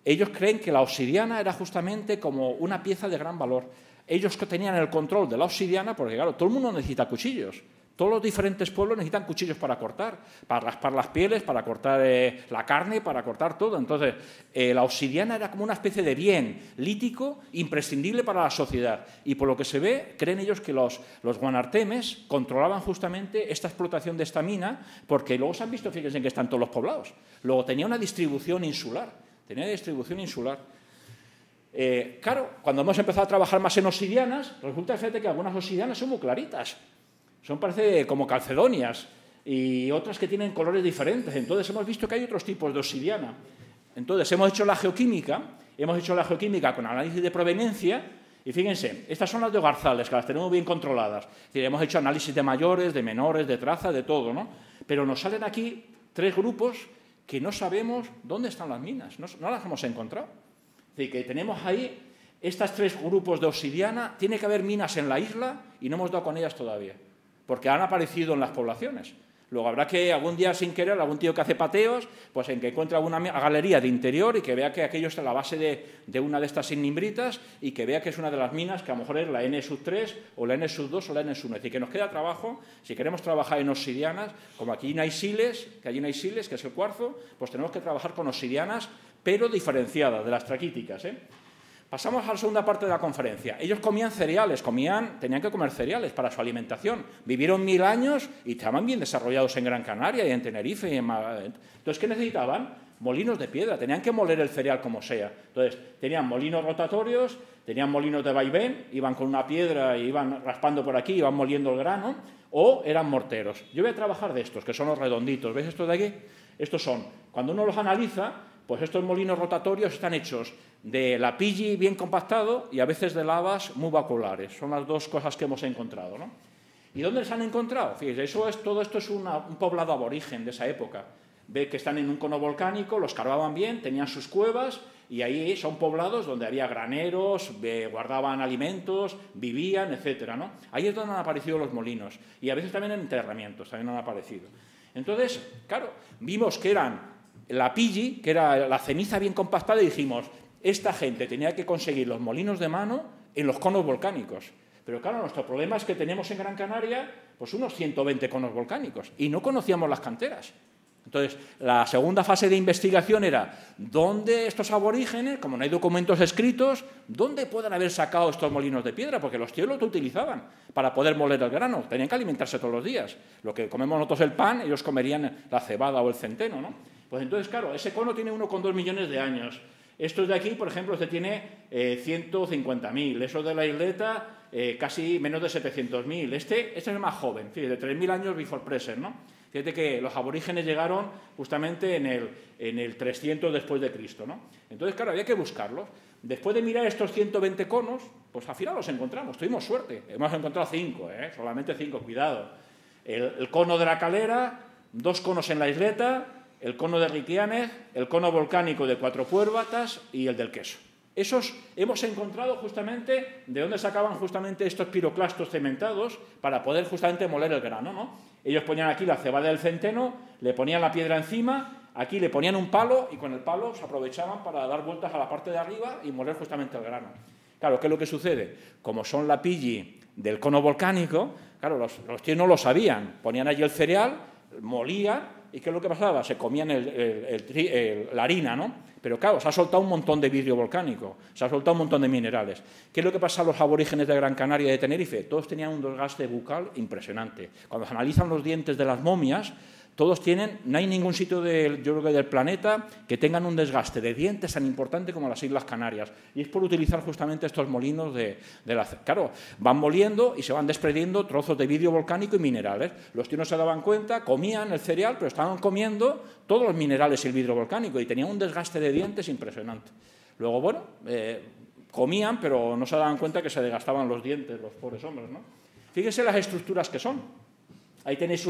ellos creen que la obsidiana era justamente como una pieza de gran valor. Ellos tenían el control de la obsidiana, porque claro, todo el mundo necesita cuchillos. Todos los diferentes pueblos necesitan cuchillos para cortar, para raspar las pieles, para cortar la carne, para cortar todo. Entonces, la obsidiana era como una especie de bien lítico imprescindible para la sociedad. Y por lo que se ve, creen ellos que los guanartemes controlaban justamente esta explotación de esta mina, porque luego se han visto, fíjense que están todos los poblados. Luego tenía una distribución insular, claro, cuando hemos empezado a trabajar más en obsidianas, resulta que algunas obsidianas son muy claritas. Son, parece, como calcedonias y otras que tienen colores diferentes. Entonces, hemos visto que hay otros tipos de obsidiana. Entonces, hemos hecho la geoquímica con análisis de proveniencia y, fíjense, estas son las de Hogarzales, que las tenemos bien controladas. Es decir, hemos hecho análisis de mayores, de menores, de trazas, de todo, ¿no? Pero nos salen aquí tres grupos que no sabemos dónde están las minas, no las hemos encontrado. Es decir, que tenemos ahí estas tres grupos de obsidiana, tiene que haber minas en la isla y no hemos dado con ellas todavía, porque han aparecido en las poblaciones. Luego habrá que algún día, sin querer, algún tío que hace pateos, pues en que encuentre alguna galería de interior y que vea que aquello está a la base de una de estas ignimbritas y que vea que es una de las minas que a lo mejor es la N3 o la N2 o la N1. Es decir, que nos queda trabajo, si queremos trabajar en obsidianas, como aquí no hay sílex, que allí no hay sílex, que es el cuarzo, pues tenemos que trabajar con obsidianas, pero diferenciadas, de las traquíticas, ¿eh? Pasamos a la segunda parte de la conferencia. Ellos comían cereales, tenían que comer cereales para su alimentación. Vivieron 1000 años y estaban bien desarrollados en Gran Canaria y en Tenerife. Entonces, ¿qué necesitaban? Molinos de piedra. Tenían que moler el cereal como sea. Entonces, tenían molinos rotatorios, tenían molinos de vaivén, iban con una piedra y iban raspando por aquí, iban moliendo el grano, o eran morteros. Yo voy a trabajar de estos, que son los redonditos. ¿Ves estos de aquí? Estos son, cuando uno los analiza, pues estos molinos rotatorios están hechos de lapilli bien compactado y a veces de lavas muy vaculares. Son las dos cosas que hemos encontrado, ¿no? ¿Y dónde se han encontrado? Fíjense, todo esto es un poblado aborigen de esa época. Ve que están en un cono volcánico, los cavaban bien, tenían sus cuevas y ahí son poblados donde había graneros, guardaban alimentos, vivían, etcétera, ¿no? Ahí es donde han aparecido los molinos y a veces también en enterramientos también han aparecido. Entonces, claro, vimos que eran la pilli, que era la ceniza bien compactada, y dijimos, esta gente tenía que conseguir los molinos de mano en los conos volcánicos. Pero claro, nuestro problema es que tenemos en Gran Canaria pues unos 120 conos volcánicos y no conocíamos las canteras. Entonces, la segunda fase de investigación era, ¿dónde estos aborígenes, como no hay documentos escritos, dónde pueden haber sacado estos molinos de piedra? Porque los tíos los utilizaban para poder moler el grano, tenían que alimentarse todos los días. Lo que comemos nosotros el pan, ellos comerían la cebada o el centeno, ¿no? Pues entonces, claro, ese cono tiene 1,2 millones de años. Estos de aquí, por ejemplo, este tiene 150.000. Esos de la Isleta, casi menos de 700.000. Este es el más joven, fíjate, de 3.000 años before present, ¿no? Fíjate que los aborígenes llegaron justamente en el 300 después de Cristo, ¿no? Entonces, claro, había que buscarlos. Después de mirar estos 120 conos, pues al final los encontramos, tuvimos suerte. Hemos encontrado 5, solamente 5, cuidado. El cono de la Calera, 2 conos en la Isleta, el cono de Riquianes, el cono volcánico de 4 Puerbatas y el del Queso. Esos hemos encontrado justamente de dónde sacaban justamente estos piroclastos cementados para poder justamente moler el grano, ¿no? Ellos ponían aquí la cebada del centeno, le ponían la piedra encima, aquí le ponían un palo y con el palo se aprovechaban para dar vueltas a la parte de arriba y moler justamente el grano. Claro, ¿qué es lo que sucede? Como son la pilli del cono volcánico, claro, los tíos no lo sabían. Ponían allí el cereal, molían. ¿Y qué es lo que pasaba? Se comían la harina, ¿no? Pero claro, se ha soltado un montón de vidrio volcánico, se ha soltado un montón de minerales. ¿Qué es lo que pasa a los aborígenes de Gran Canaria y de Tenerife? Todos tenían un desgaste bucal impresionante. Cuando se analizan los dientes de las momias, todos tienen, no hay ningún sitio del planeta que tengan un desgaste de dientes tan importante como las Islas Canarias. Y es por utilizar justamente estos molinos Claro, van moliendo y se van desprendiendo trozos de vidrio volcánico y minerales. Los tíos no se daban cuenta, comían el cereal, pero estaban comiendo todos los minerales y el vidrio volcánico y tenían un desgaste de dientes impresionante. Luego, bueno, comían, pero no se daban cuenta que se desgastaban los dientes, los pobres hombres, ¿no? Fíjense las estructuras que son. Ahí tenéis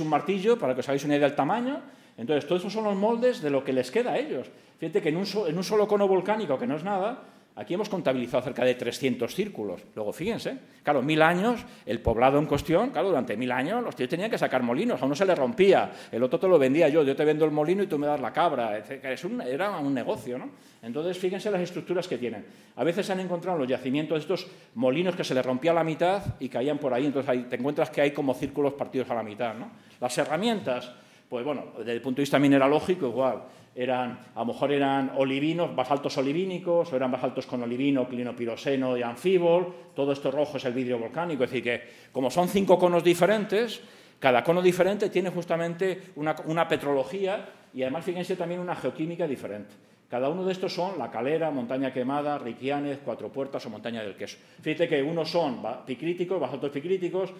un martillo para que os hagáis una idea del tamaño. Entonces, todos esos son los moldes de lo que les queda a ellos. Fíjate que en un solo cono volcánico, que no es nada, Aquí hemos contabilizado cerca de 300 círculos. Luego, fíjense, claro, 1000 años, el poblado en cuestión, claro, durante 1000 años los tíos tenían que sacar molinos, a uno se le rompía, el otro te lo vendía yo te vendo el molino y tú me das la cabra, etc. Era un negocio, ¿no? Entonces, fíjense las estructuras que tienen. A veces han encontrado en los yacimientos de estos molinos que se les rompía a la mitad y caían por ahí, entonces ahí te encuentras que hay como círculos partidos a la mitad, ¿no? Las herramientas, pues bueno, desde el punto de vista mineralógico, igual. A lo mejor eran olivinos, basaltos olivínicos, o eran basaltos con olivino, clinopiroceno y anfíbol. Todo esto rojo es el vidrio volcánico. Es decir, que como son 5 conos diferentes, cada cono diferente tiene justamente una petrología y además, fíjense, también una geoquímica diferente. Cada uno de estos son La Calera, Montaña Quemada, Riquianes, Cuatro Puertas o Montaña del Queso. Fíjate que unos son picríticos, basaltos picríticos,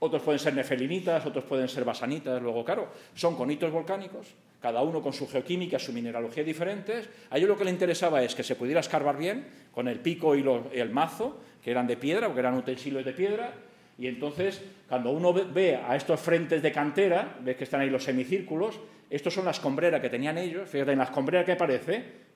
otros pueden ser nefelinitas, otros pueden ser basanitas. Luego, claro, son conitos volcánicos, cada uno con su geoquímica, su mineralogía diferentes. A ellos lo que les interesaba es que se pudiera escarbar bien con el pico y el mazo, que eran de piedra, porque eran utensilios de piedra. Y entonces, cuando uno ve a estos frentes de cantera, ves que están ahí los semicírculos, estos son la escombrera que tenían ellos. Fíjate, en la escombrera que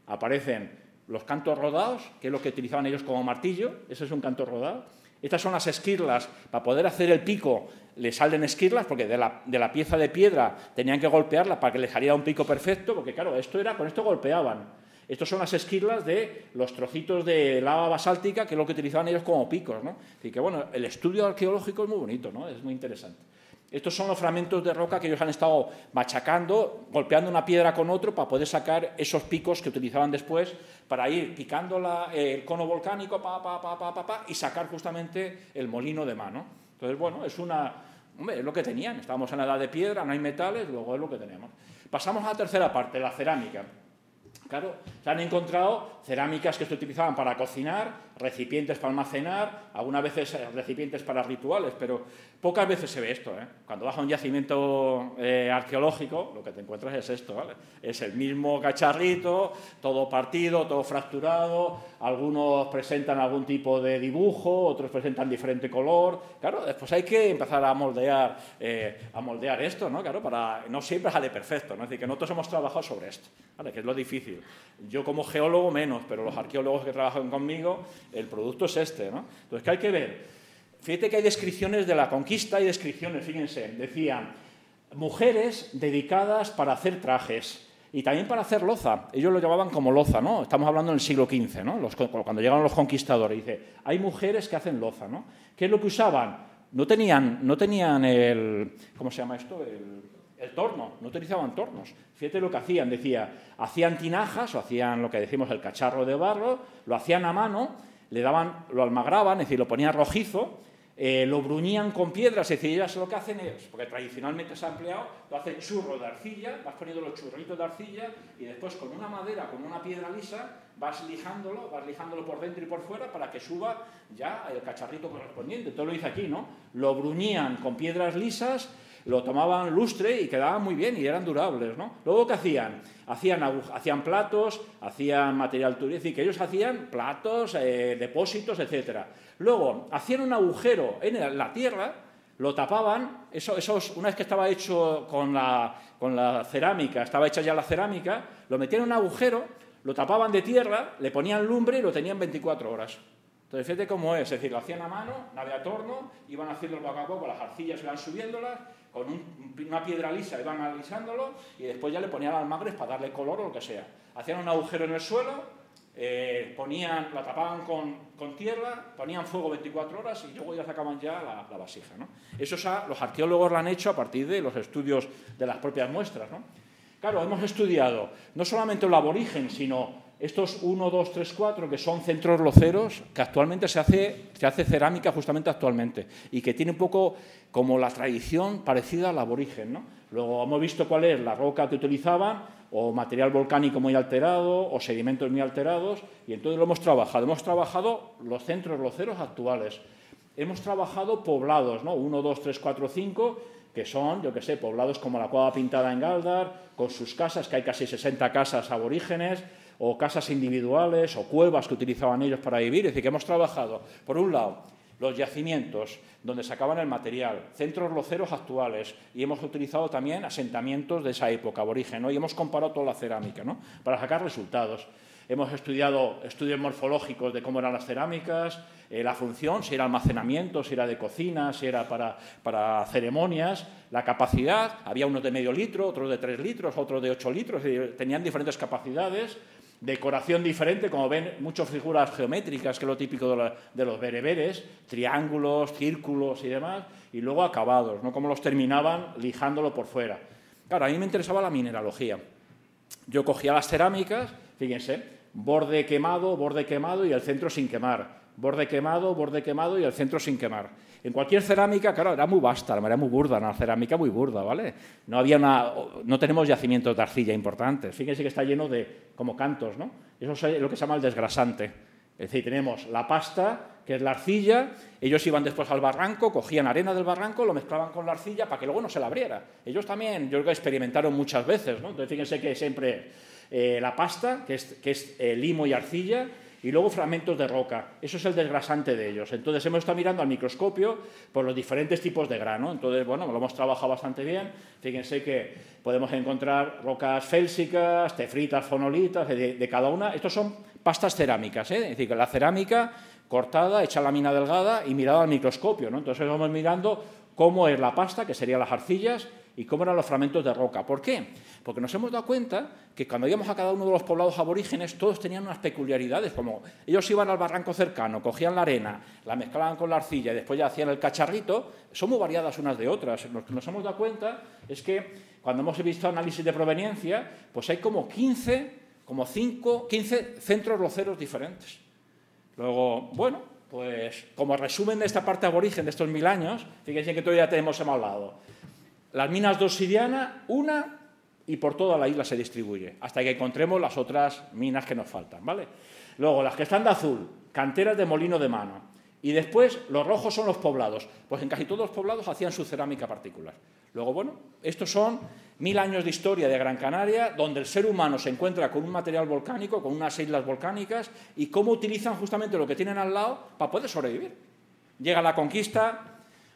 aparecen los cantos rodados, que es lo que utilizaban ellos como martillo. Ese es un canto rodado. Estas son las esquirlas. Para poder hacer el pico le salen esquirlas, porque de la pieza de piedra tenían que golpearla para que le saliera un pico perfecto, porque claro, con esto golpeaban. Estas son las esquirlas de los trocitos de lava basáltica, que es lo que utilizaban ellos como picos, ¿no? Así que bueno, el estudio arqueológico es muy bonito, ¿no? Es muy interesante. Estos son los fragmentos de roca que ellos han estado machacando, golpeando una piedra con otro para poder sacar esos picos que utilizaban después para ir picando el cono volcánico y sacar justamente el molino de mano. Entonces, bueno, hombre, es lo que tenían. Estábamos en la edad de piedra, no hay metales, luego es lo que tenemos. Pasamos a la tercera parte, la cerámica. Claro, se han encontrado cerámicas que se utilizaban para cocinar, recipientes para almacenar, algunas veces recipientes para rituales, pero pocas veces se ve esto, ¿eh? Cuando vas a un yacimiento arqueológico, lo que te encuentras es esto, ¿vale? Es el mismo cacharrito, todo partido, todo fracturado, algunos presentan algún tipo de dibujo, otros presentan diferente color. Claro, después hay que empezar a moldear esto, ¿no? Claro, para no siempre sale perfecto, ¿no? Es decir, que nosotros hemos trabajado sobre esto, ¿vale? Que es lo difícil. Yo como geólogo menos, pero los arqueólogos que trabajan conmigo, el producto es este, ¿no? Entonces, ¿qué hay que ver? Fíjate que hay descripciones de la conquista, hay descripciones, fíjense, decían, mujeres dedicadas para hacer trajes y también para hacer loza. Ellos lo llamaban como loza, ¿no? Estamos hablando del siglo XV, ¿no? Cuando llegaron los conquistadores, dice, hay mujeres que hacen loza, ¿no? ¿Qué es lo que usaban? No tenían el... ¿Cómo se llama esto? El torno, no utilizaban tornos. Fíjate lo que hacían, hacían tinajas o hacían lo que decimos el cacharro de barro, lo hacían a mano, lo almagraban, es decir, lo ponían rojizo, lo bruñían con piedras, es decir, ellas lo que hacen es, porque tradicionalmente se ha empleado, lo hacen churro de arcilla, vas poniendo los churritos de arcilla y después con una madera, con una piedra lisa, vas lijándolo por dentro y por fuera para que suba ya el cacharrito correspondiente. Todo lo hice aquí, ¿no? Lo bruñían con piedras lisas, lo tomaban lustre y quedaban muy bien y eran durables, ¿no? Luego, ¿qué hacían? Hacían platos, hacían material turístico, ellos hacían platos, depósitos, etcétera. Luego, hacían un agujero en la tierra, lo tapaban, una vez que estaba hecho con la cerámica, estaba hecha ya la cerámica, lo metían en un agujero, lo tapaban de tierra, le ponían lumbre y lo tenían 24 horas. Entonces, fíjate cómo es decir, lo hacían a mano, no había torno, iban haciendo poco a poco, las arcillas iban subiéndolas, con una piedra lisa iban alisándolo y después ya le ponían almagres para darle color o lo que sea. Hacían un agujero en el suelo, la tapaban con tierra, ponían fuego 24 horas y luego ya sacaban ya la vasija, ¿no? Eso los arqueólogos lo han hecho a partir de los estudios de las propias muestras, ¿no? Claro, hemos estudiado no solamente el aborigen, sino estos 1, 2, 3, 4, que son centros loceros, que actualmente se hace cerámica justamente actualmente, y que tiene un poco como la tradición parecida al aborigen, ¿no? Luego hemos visto cuál es la roca que utilizaban, o material volcánico muy alterado, o sedimentos muy alterados, y entonces lo hemos trabajado. Hemos trabajado los centros loceros actuales. Hemos trabajado poblados, ¿no? 1, 2, 3, 4, 5... que son, yo qué sé, poblados como la Cueva Pintada en Gáldar, con sus casas, que hay casi 60 casas aborígenes, o casas individuales, o cuevas que utilizaban ellos para vivir. Es decir, que hemos trabajado, por un lado, los yacimientos donde sacaban el material, centros loceros actuales, y hemos utilizado también asentamientos de esa época aborigen, ¿no? Y hemos comparado toda la cerámica, ¿no? Para sacar resultados. Hemos estudiado estudios morfológicos de cómo eran las cerámicas, la función, si era almacenamiento, si era de cocina, si era para ceremonias, la capacidad, había unos de medio litro, otros de 3 litros, otros de 8 litros, tenían diferentes capacidades, decoración diferente, como ven, muchas figuras geométricas, que es lo típico de los bereberes, triángulos, círculos y demás, y luego acabados, ¿no? Cómo los terminaban lijándolo por fuera. Claro, a mí me interesaba la mineralogía. Yo cogía las cerámicas, fíjense, borde quemado y el centro sin quemar. Borde quemado y el centro sin quemar. En cualquier cerámica, claro, era muy vasta, era muy burda, una cerámica muy burda, ¿vale? No había no tenemos yacimientos de arcilla importantes. Fíjense que está lleno de como cantos, ¿no? Eso es lo que se llama el desgrasante. Es decir, tenemos la pasta, que es la arcilla, ellos iban después al barranco, cogían arena del barranco, lo mezclaban con la arcilla para que luego no se la abriera. Ellos también, yo creo que experimentaron muchas veces, ¿no? Entonces, fíjense que siempre la pasta, que es limo y arcilla, y luego fragmentos de roca. Eso es el desgrasante de ellos. Entonces, hemos estado mirando al microscopio por los diferentes tipos de grano. Entonces, bueno, lo hemos trabajado bastante bien. Fíjense que podemos encontrar rocas félsicas, tefritas, fonolitas, de cada una. Estos son pastas cerámicas, ¿eh? Es decir, que la cerámica cortada, hecha lámina delgada y mirada al microscopio, ¿no? Entonces, vamos mirando cómo es la pasta, que serían las arcillas, y cómo eran los fragmentos de roca. ¿Por qué? Porque nos hemos dado cuenta que cuando íbamos a cada uno de los poblados aborígenes, todos tenían unas peculiaridades, como ellos iban al barranco cercano, cogían la arena, la mezclaban con la arcilla y después ya hacían el cacharrito. Son muy variadas unas de otras. Lo que nos hemos dado cuenta es que cuando hemos visto análisis de proveniencia, pues hay como 15 centros loceros diferentes. Luego, bueno, pues como resumen de esta parte aborigen de estos 1000 años, fíjense que todavía tenemos hemos hablado. Las minas de obsidiana, una, y por toda la isla se distribuye, hasta que encontremos las otras minas que nos faltan, ¿vale? Luego, las que están de azul, canteras de molino de mano. Y después, los rojos son los poblados. Pues en casi todos los poblados hacían su cerámica particular. Luego, bueno, estos son 1000 años de historia de Gran Canaria, donde el ser humano se encuentra con un material volcánico, con unas islas volcánicas, y cómo utilizan justamente lo que tienen al lado para poder sobrevivir. Llega la conquista.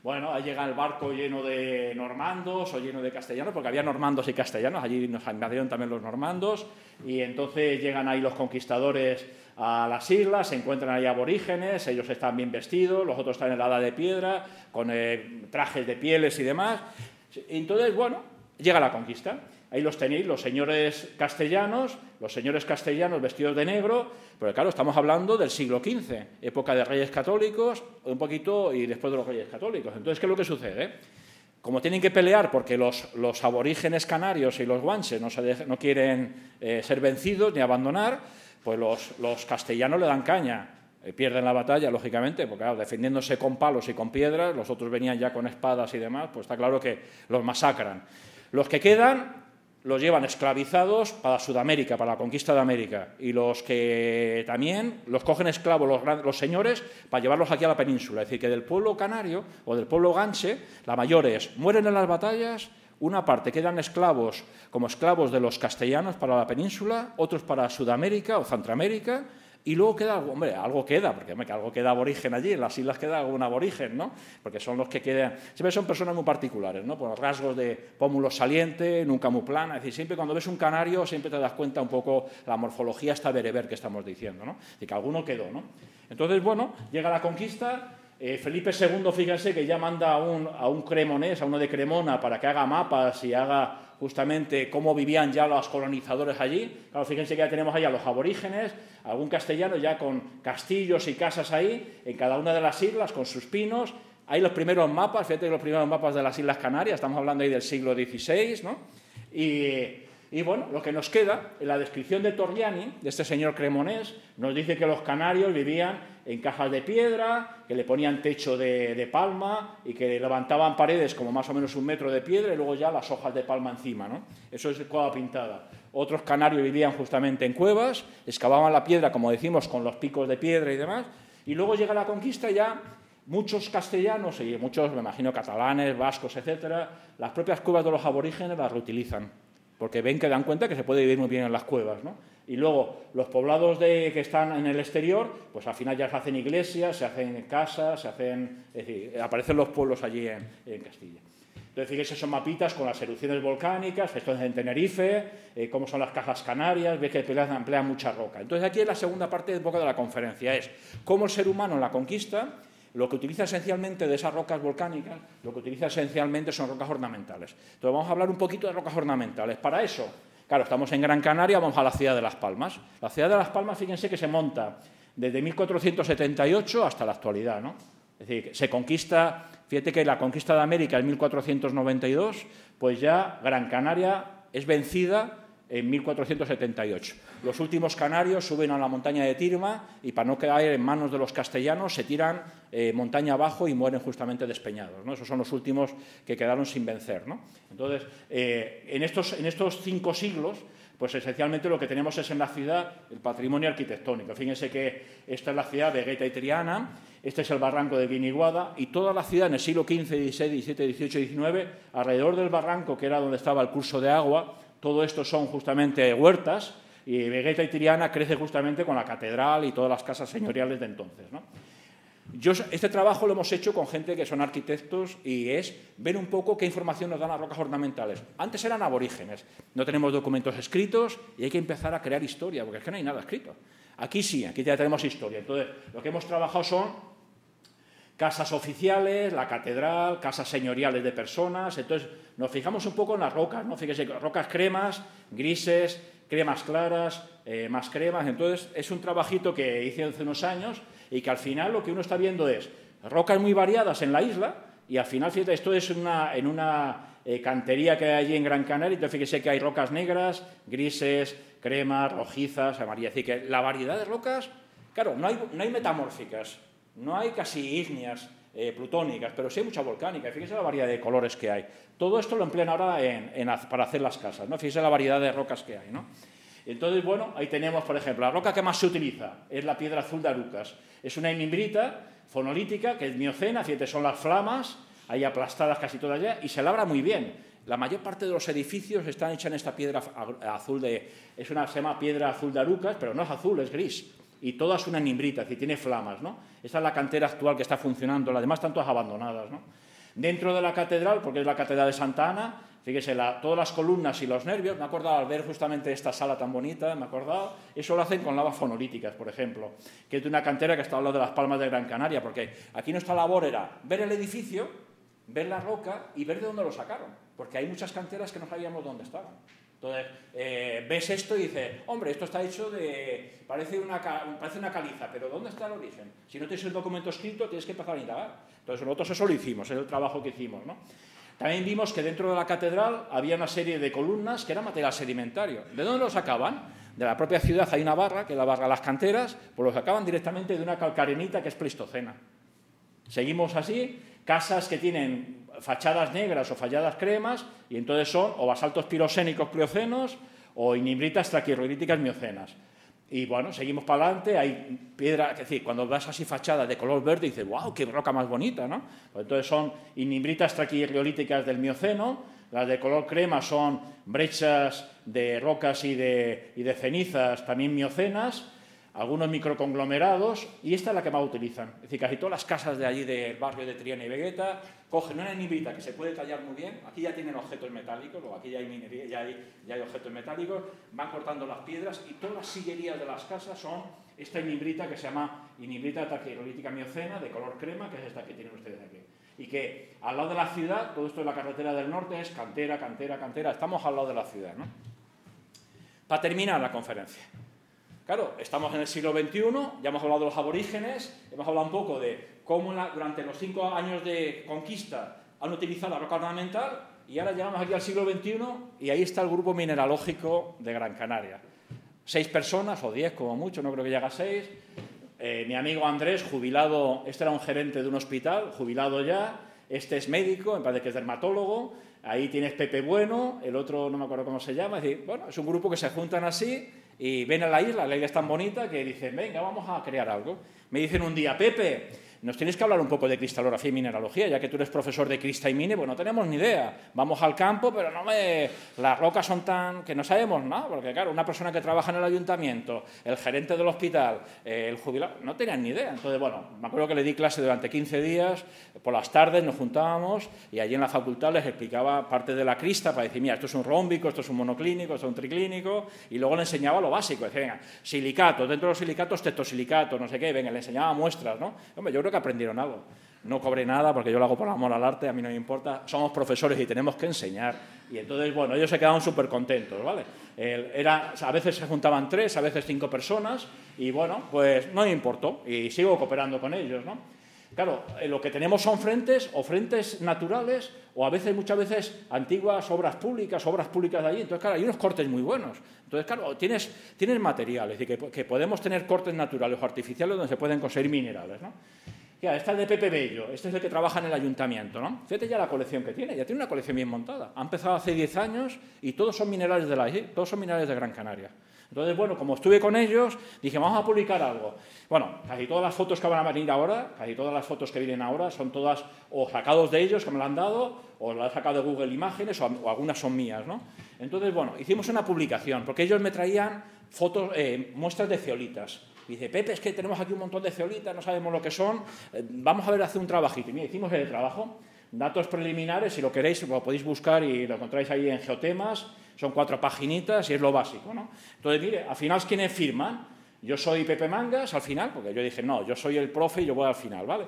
Bueno, ahí llega el barco lleno de normandos o lleno de castellanos, porque había normandos y castellanos, allí nos invadieron también los normandos, y entonces llegan ahí los conquistadores a las islas, se encuentran ahí aborígenes, ellos están bien vestidos, los otros están en la edad de piedra, con trajes de pieles y demás. Entonces, bueno, llega la conquista. Ahí los tenéis, los señores castellanos vestidos de negro, pero claro, estamos hablando del siglo XV, época de reyes católicos, un poquito y después de los reyes católicos. Entonces, ¿qué es lo que sucede? Como tienen que pelear porque los aborígenes canarios y los guanches no quieren ser vencidos ni abandonar, pues los castellanos le dan caña. Pierden la batalla, lógicamente, porque claro, defendiéndose con palos y con piedras, los otros venían ya con espadas y demás, pues está claro que los masacran. Los que quedan los llevan esclavizados para Sudamérica, para la conquista de América. Y los que también los cogen esclavos, los señores, para llevarlos aquí a la península. Es decir, que del pueblo canario o del pueblo ganche, la mayor es, mueren en las batallas, una parte quedan esclavos como esclavos de los castellanos para la península, otros para Sudamérica o Centroamérica, y luego queda, hombre, algo queda, porque hombre, algo queda aborigen allí, en las islas queda algún aborigen, ¿no? Porque son los que quedan, siempre son personas muy particulares, ¿no? Por los rasgos de pómulo saliente, nunca muy plana, es decir, siempre cuando ves un canario siempre te das cuenta un poco la morfología esta bereber que estamos diciendo, ¿no? Y que alguno quedó, ¿no? Entonces, bueno, llega la conquista. Felipe II, fíjense que ya manda a un cremonés, a uno de Cremona, para que haga mapas y haga justamente cómo vivían ya los colonizadores allí. Claro, fíjense que ya tenemos ahí a los aborígenes, algún castellano ya con castillos y casas ahí, en cada una de las islas, con sus pinos. Hay los primeros mapas, fíjate que los primeros mapas de las Islas Canarias, estamos hablando ahí del siglo XVI, ¿no? Y bueno, lo que nos queda, en la descripción de Torriani, de este señor cremonés, nos dice que los canarios vivían en cajas de piedra, que le ponían techo de palma y que levantaban paredes como más o menos 1 metro de piedra y luego ya las hojas de palma encima, ¿no? Eso es cueva pintada. Otros canarios vivían justamente en cuevas, excavaban la piedra, como decimos, con los picos de piedra y demás, y luego llega la conquista ya. Muchos castellanos y muchos, me imagino, catalanes, vascos, etcétera, las propias cuevas de los aborígenes las reutilizan, porque ven que dan cuenta que se puede vivir muy bien en las cuevas, ¿no? Y luego, los poblados que están en el exterior, pues al final ya se hacen iglesias, se hacen casas, se hacen, es decir, aparecen los pueblos allí en Castilla. Entonces, fíjense, son mapitas con las erupciones volcánicas, esto es en Tenerife, cómo son las cajas canarias, veis que emplean mucha roca. Entonces, aquí es la segunda parte de la conferencia, es cómo el ser humano en la conquista, lo que utiliza esencialmente de esas rocas volcánicas, lo que utiliza esencialmente son rocas ornamentales. Entonces, vamos a hablar un poquito de rocas ornamentales. Para eso, claro, estamos en Gran Canaria, vamos a la ciudad de Las Palmas. La ciudad de Las Palmas, fíjense que se monta desde 1478 hasta la actualidad, ¿no? Es decir, se conquista, fíjate que la conquista de América en 1492, pues ya Gran Canaria es vencida en 1478. Los últimos canarios suben a la montaña de Tirma y para no caer en manos de los castellanos se tiran montaña abajo y mueren justamente despeñados, ¿no? Esos son los últimos que quedaron sin vencer, ¿no? Entonces, en estos 5 siglos, pues esencialmente lo que tenemos es en la ciudad el patrimonio arquitectónico. Fíjense que esta es la ciudad de Agaete y Triana, este es el barranco de Guiniguada y toda la ciudad en el siglo XV, XVI, XVII, XVIII, XIX, alrededor del barranco que era donde estaba el curso de agua, todo esto son justamente huertas y Agaete y Triana crece justamente con la catedral y todas las casas señoriales de entonces, ¿no? Este trabajo lo hemos hecho con gente que son arquitectos y es ver un poco qué información nos dan las rocas ornamentales. Antes eran aborígenes, no tenemos documentos escritos y hay que empezar a crear historia, porque es que no hay nada escrito. Aquí sí, aquí ya tenemos historia. Entonces, lo que hemos trabajado son casas oficiales, la catedral, casas señoriales de personas. Entonces, nos fijamos un poco en las rocas, ¿no? Fíjense, rocas cremas, grises, cremas claras, más cremas. Entonces, es un trabajito que hice hace unos años y que al final lo que uno está viendo es rocas muy variadas en la isla y al final, fíjate, esto es en una cantería que hay allí en Gran Canaria, entonces fíjese que hay rocas negras, grises, cremas, rojizas, amarillas, es decir, que la variedad de rocas, claro, no hay metamórficas, no hay casi ígneas plutónicas, pero sí hay mucha volcánica, fíjese la variedad de colores que hay. Todo esto lo emplean ahora para hacer las casas, ¿no? Fíjese la variedad de rocas que hay, ¿no? Entonces, bueno, ahí tenemos, por ejemplo, la roca que más se utiliza es la piedra azul de Arucas. Es una hemimbrita fonolítica, que es miocena, fíjate, son las flamas, ahí aplastadas casi todas ya, y se labra muy bien. La mayor parte de los edificios están hechos en esta piedra azul de... se llama piedra azul de Arucas, pero no es azul, es gris. Y toda es una hemimbrita, es decir, tiene flamas, ¿no? Esta es la cantera actual que está funcionando, las demás están todas abandonadas, ¿no? Dentro de la catedral, porque es la catedral de Santa Ana, fíjese, todas las columnas y los nervios, me he acordado al ver justamente esta sala tan bonita, me he acordado, eso lo hacen con lavas fonolíticas, por ejemplo, que es de una cantera que está hablando de Las Palmas de Gran Canaria, porque aquí nuestra labor era ver el edificio, ver la roca y ver de dónde lo sacaron, porque hay muchas canteras que no sabíamos dónde estaban. Entonces, ves esto y dices, hombre, esto está hecho de... Parece una caliza, pero ¿dónde está el origen? Si no tienes el documento escrito, tienes que empezar a indagar. Entonces, nosotros eso lo hicimos, es el trabajo que hicimos, ¿no? También vimos que dentro de la catedral había una serie de columnas que era material sedimentario. ¿De dónde lo sacaban? De la propia ciudad hay una barra, que es la barra de las canteras, pues lo sacaban directamente de una calcarenita que es pleistocena. Seguimos así, casas que tienen fachadas negras o fachadas cremas, y entonces son o basaltos pirosénicos pliocenos o inimbritas traquirroidíticas miocenas. Y bueno, seguimos para adelante, hay piedra, es decir, cuando vas así fachadas de color verde, dices, wow, qué roca más bonita, ¿no? Pues entonces son inimbritas traquirriolíticas del Mioceno, las de color crema son brechas de rocas y de cenizas, también miocenas, algunos microconglomerados, y esta es la que más utilizan. Es decir, casi todas las casas de allí del barrio de Triana y Vegueta cogen una inimbrita que se puede tallar muy bien, aquí ya tienen objetos metálicos, o aquí ya hay minería, ya hay objetos metálicos, van cortando las piedras y todas las sillerías de las casas son esta inimbrita que se llama inimbrita taquirolítica miocena, de color crema, que es esta que tienen ustedes aquí. Y que al lado de la ciudad, todo esto de la carretera del norte es cantera, cantera, cantera, estamos al lado de la ciudad, ¿no? Para terminar la conferencia. Claro, estamos en el siglo XXI, ya hemos hablado de los aborígenes, hemos hablado un poco de cómo durante los 5 años de conquista han utilizado la roca ornamental y ahora llegamos aquí al siglo XXI y ahí está el Grupo Mineralógico de Gran Canaria. 6 personas o 10 como mucho, no creo que llegue a 6. Mi amigo Andrés, jubilado, este era un gerente de un hospital, jubilado ya, este es médico, me parece que es dermatólogo, ahí tienes Pepe Bueno, el otro no me acuerdo cómo se llama, es decir, bueno, es un grupo que se juntan así y ven a la isla es tan bonita que dicen, venga, vamos a crear algo. Me dicen un día, Pepe, Nos tienes que hablar un poco de cristalografía y mineralogía, ya que tú eres profesor de crista y mine, pues no tenemos ni idea. Vamos al campo, pero no me... las rocas son tan... que no sabemos nada, porque claro, una persona que trabaja en el ayuntamiento, el gerente del hospital, el jubilado, no tenían ni idea. Entonces, bueno, me acuerdo que le di clase durante 15 días, por las tardes nos juntábamos y allí en la facultad les explicaba parte de la crista para decir, mira, esto es un rómbico, esto es un monoclínico, esto es un triclínico, y luego le enseñaba lo básico, decía, venga, silicatos, dentro de los silicatos, tetosilicatos, no sé qué, venga, le enseñaba muestras, ¿no? Hombre, yo creo que aprendieron algo. No cobré nada porque yo lo hago por amor al arte, a mí no me importa, somos profesores y tenemos que enseñar. Y entonces, bueno, ellos se quedaban súper contentos, ¿vale? A veces se juntaban 3, a veces 5 personas y, bueno, pues no me importó y sigo cooperando con ellos, ¿no? Claro, lo que tenemos son frentes o frentes naturales o a veces, muchas veces, antiguas obras públicas de allí. Entonces, claro, hay unos cortes muy buenos. Entonces, claro, tienes material, es decir, que podemos tener cortes naturales o artificiales donde se pueden conseguir minerales, ¿no? Mira, esta es de Pepe Bello, este es el que trabaja en el ayuntamiento, ¿no? Fíjate ya la colección que tiene, ya tiene una colección bien montada. Ha empezado hace 10 años y todos son minerales de la isla, todos son minerales de Gran Canaria. Entonces, bueno, como estuve con ellos, dije, vamos a publicar algo. Bueno, casi todas las fotos que van a venir ahora, casi todas las fotos que vienen ahora son todas o sacados de ellos, que me la han dado, o las he sacado de Google Imágenes, o algunas son mías, ¿no? Entonces, bueno, hicimos una publicación, porque ellos me traían fotos, muestras de zeolitas. Y dice, Pepe, es que tenemos aquí un montón de zeolitas, no sabemos lo que son, vamos a ver, hacer un trabajito. Y mira, hicimos el trabajo, datos preliminares, si lo queréis, lo podéis buscar y lo encontráis ahí en Geotemas. Son 4 paginitas y es lo básico, ¿no? Entonces, mire, al final, ¿quiénes firman? Yo soy Pepe Mangas, al final, porque yo dije, no, yo soy el profe y yo voy al final, ¿vale?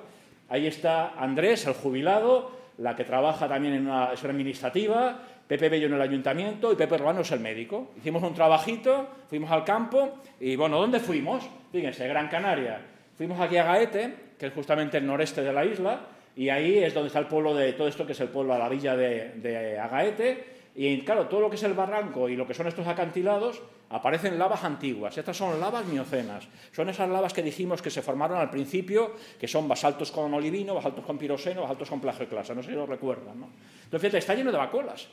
Ahí está Andrés, el jubilado, la que trabaja también en una administrativa, Pepe Bello en el ayuntamiento y Pepe Urbano es el médico. Hicimos un trabajito, fuimos al campo y, bueno, ¿dónde fuimos? Fíjense, Gran Canaria. Fuimos aquí a Agaete, que es justamente el noreste de la isla, y ahí es donde está el pueblo de todo esto, que es el pueblo, a la villa de Agaete. Y claro, todo lo que es el barranco y lo que son estos acantilados, aparecen lavas antiguas. Estas son lavas miocenas. Son esas lavas que dijimos que se formaron al principio, que son basaltos con olivino, basaltos con piroseno, basaltos con plagioclasa. No sé si lo recuerdan, ¿no? Entonces, fíjate, está lleno de vacuolas.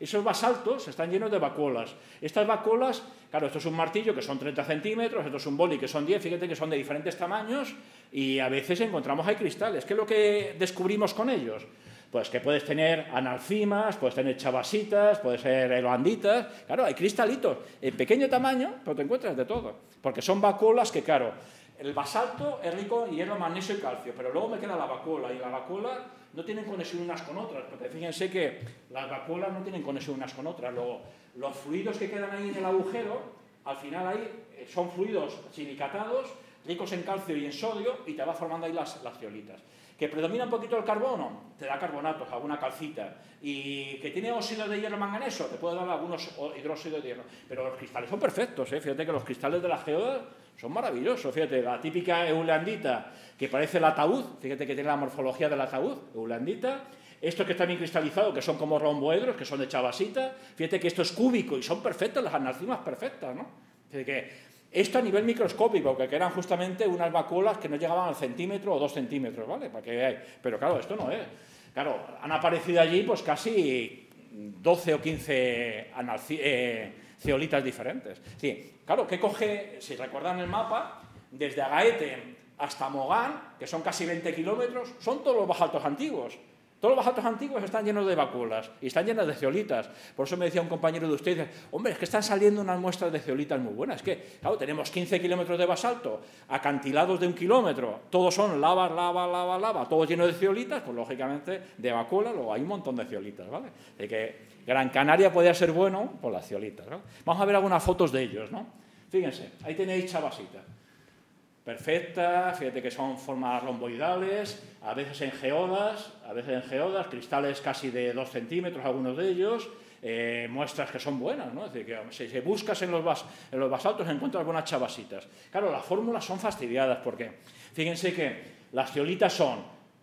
Esos basaltos están llenos de vacuolas. Estas vacuolas, claro, esto es un martillo que son 30 centímetros, esto es un boli que son 10, fíjate que son de diferentes tamaños y a veces encontramos ahí cristales. ¿Qué es lo que descubrimos con ellos? Pues que puedes tener analcimas, puedes tener chavasitas, puedes ser elanditas. Claro, hay cristalitos en pequeño tamaño, pero te encuentras de todo. Porque son vacuolas que, claro, el basalto es rico en hierro, magnesio y calcio, pero luego me queda la vacuola. Y la vacuola no tienen conexión unas con otras, porque fíjense que las vacuolas no tienen conexión unas con otras. Luego, los fluidos que quedan ahí en el agujero, al final ahí son fluidos silicatados, ricos en calcio y en sodio, y te va formando ahí las zeolitas. Que predomina un poquito el carbono, te da carbonatos, alguna calcita, y que tiene óxido de hierro manganeso, te puede dar algunos hidróxidos de hierro, pero los cristales son perfectos, ¿eh? Fíjate que los cristales de las geodas son maravillosos, fíjate, la típica eulandita que parece el ataúd, fíjate que tiene la morfología del ataúd, eulandita, estos que están bien cristalizados, que son como romboedros, que son de chavasita, fíjate que esto es cúbico y son perfectos, las analcimas perfectas, ¿no? Fíjate que... Esto a nivel microscópico, que eran justamente unas vacuolas que no llegaban al centímetro o 2 centímetros, ¿vale? Para que veáis. Pero claro, esto no es. Claro, han aparecido allí pues casi 12 o 15 zeolitas diferentes. Sí, claro, que coge, si recuerdan el mapa, desde Agaete hasta Mogán, que son casi 20 kilómetros, son todos los basaltos antiguos. Todos los basaltos antiguos están llenos de vacuolas y están llenas de zeolitas. Por eso me decía un compañero de ustedes, hombre, es que están saliendo unas muestras de zeolitas muy buenas. Es que, claro, tenemos 15 kilómetros de basalto, acantilados de 1 kilómetro, todos son lava, todos llenos de zeolitas, pues lógicamente de vacuola, luego hay un montón de zeolitas, ¿vale? De que Gran Canaria podía ser bueno por las zeolitas, ¿no? Vamos a ver algunas fotos de ellos, ¿no? Fíjense, ahí tenéis chavasita. Perfecta, fíjate que son formas romboidales, a veces en geodas, cristales casi de 2 centímetros algunos de ellos, muestras que son buenas, ¿no? Es decir, que si buscas en los basaltos encuentras algunas chavasitas. Claro, las fórmulas son fastidiadas porque, fíjense que las zeolitas son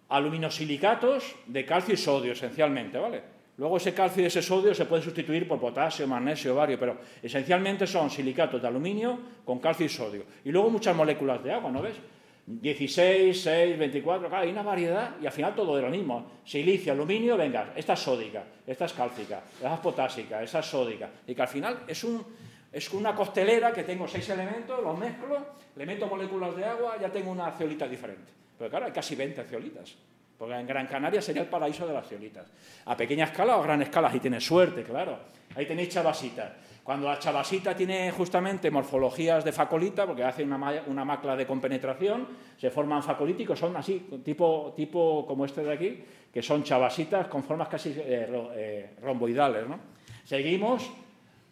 aluminosilicatos de calcio y sodio esencialmente, ¿vale? Luego ese calcio y ese sodio se puede sustituir por potasio, magnesio, bario, pero esencialmente son silicatos de aluminio con calcio y sodio. Y luego muchas moléculas de agua, ¿no ves? 16, 6, 24, claro, hay una variedad y al final todo de lo mismo. Silicio, aluminio, venga, esta es sódica, esta es cálcica, esta es potásica, esta es sódica. Y que al final es una costelera que tengo 6 elementos, los mezclo, le meto moléculas de agua, ya tengo una zeolita diferente. Pero claro, hay casi 20 zeolitas, porque en Gran Canaria sería el paraíso de las zeolitas. A pequeña escala o gran escala, ahí tenéis suerte, claro. Ahí tenéis chavasita. Cuando la chavasita tiene justamente morfologías de facolita, porque hace una macla de compenetración, se forman facolíticos, son así, tipo como este de aquí, que son chavasitas con formas casi romboidales, ¿no? Seguimos.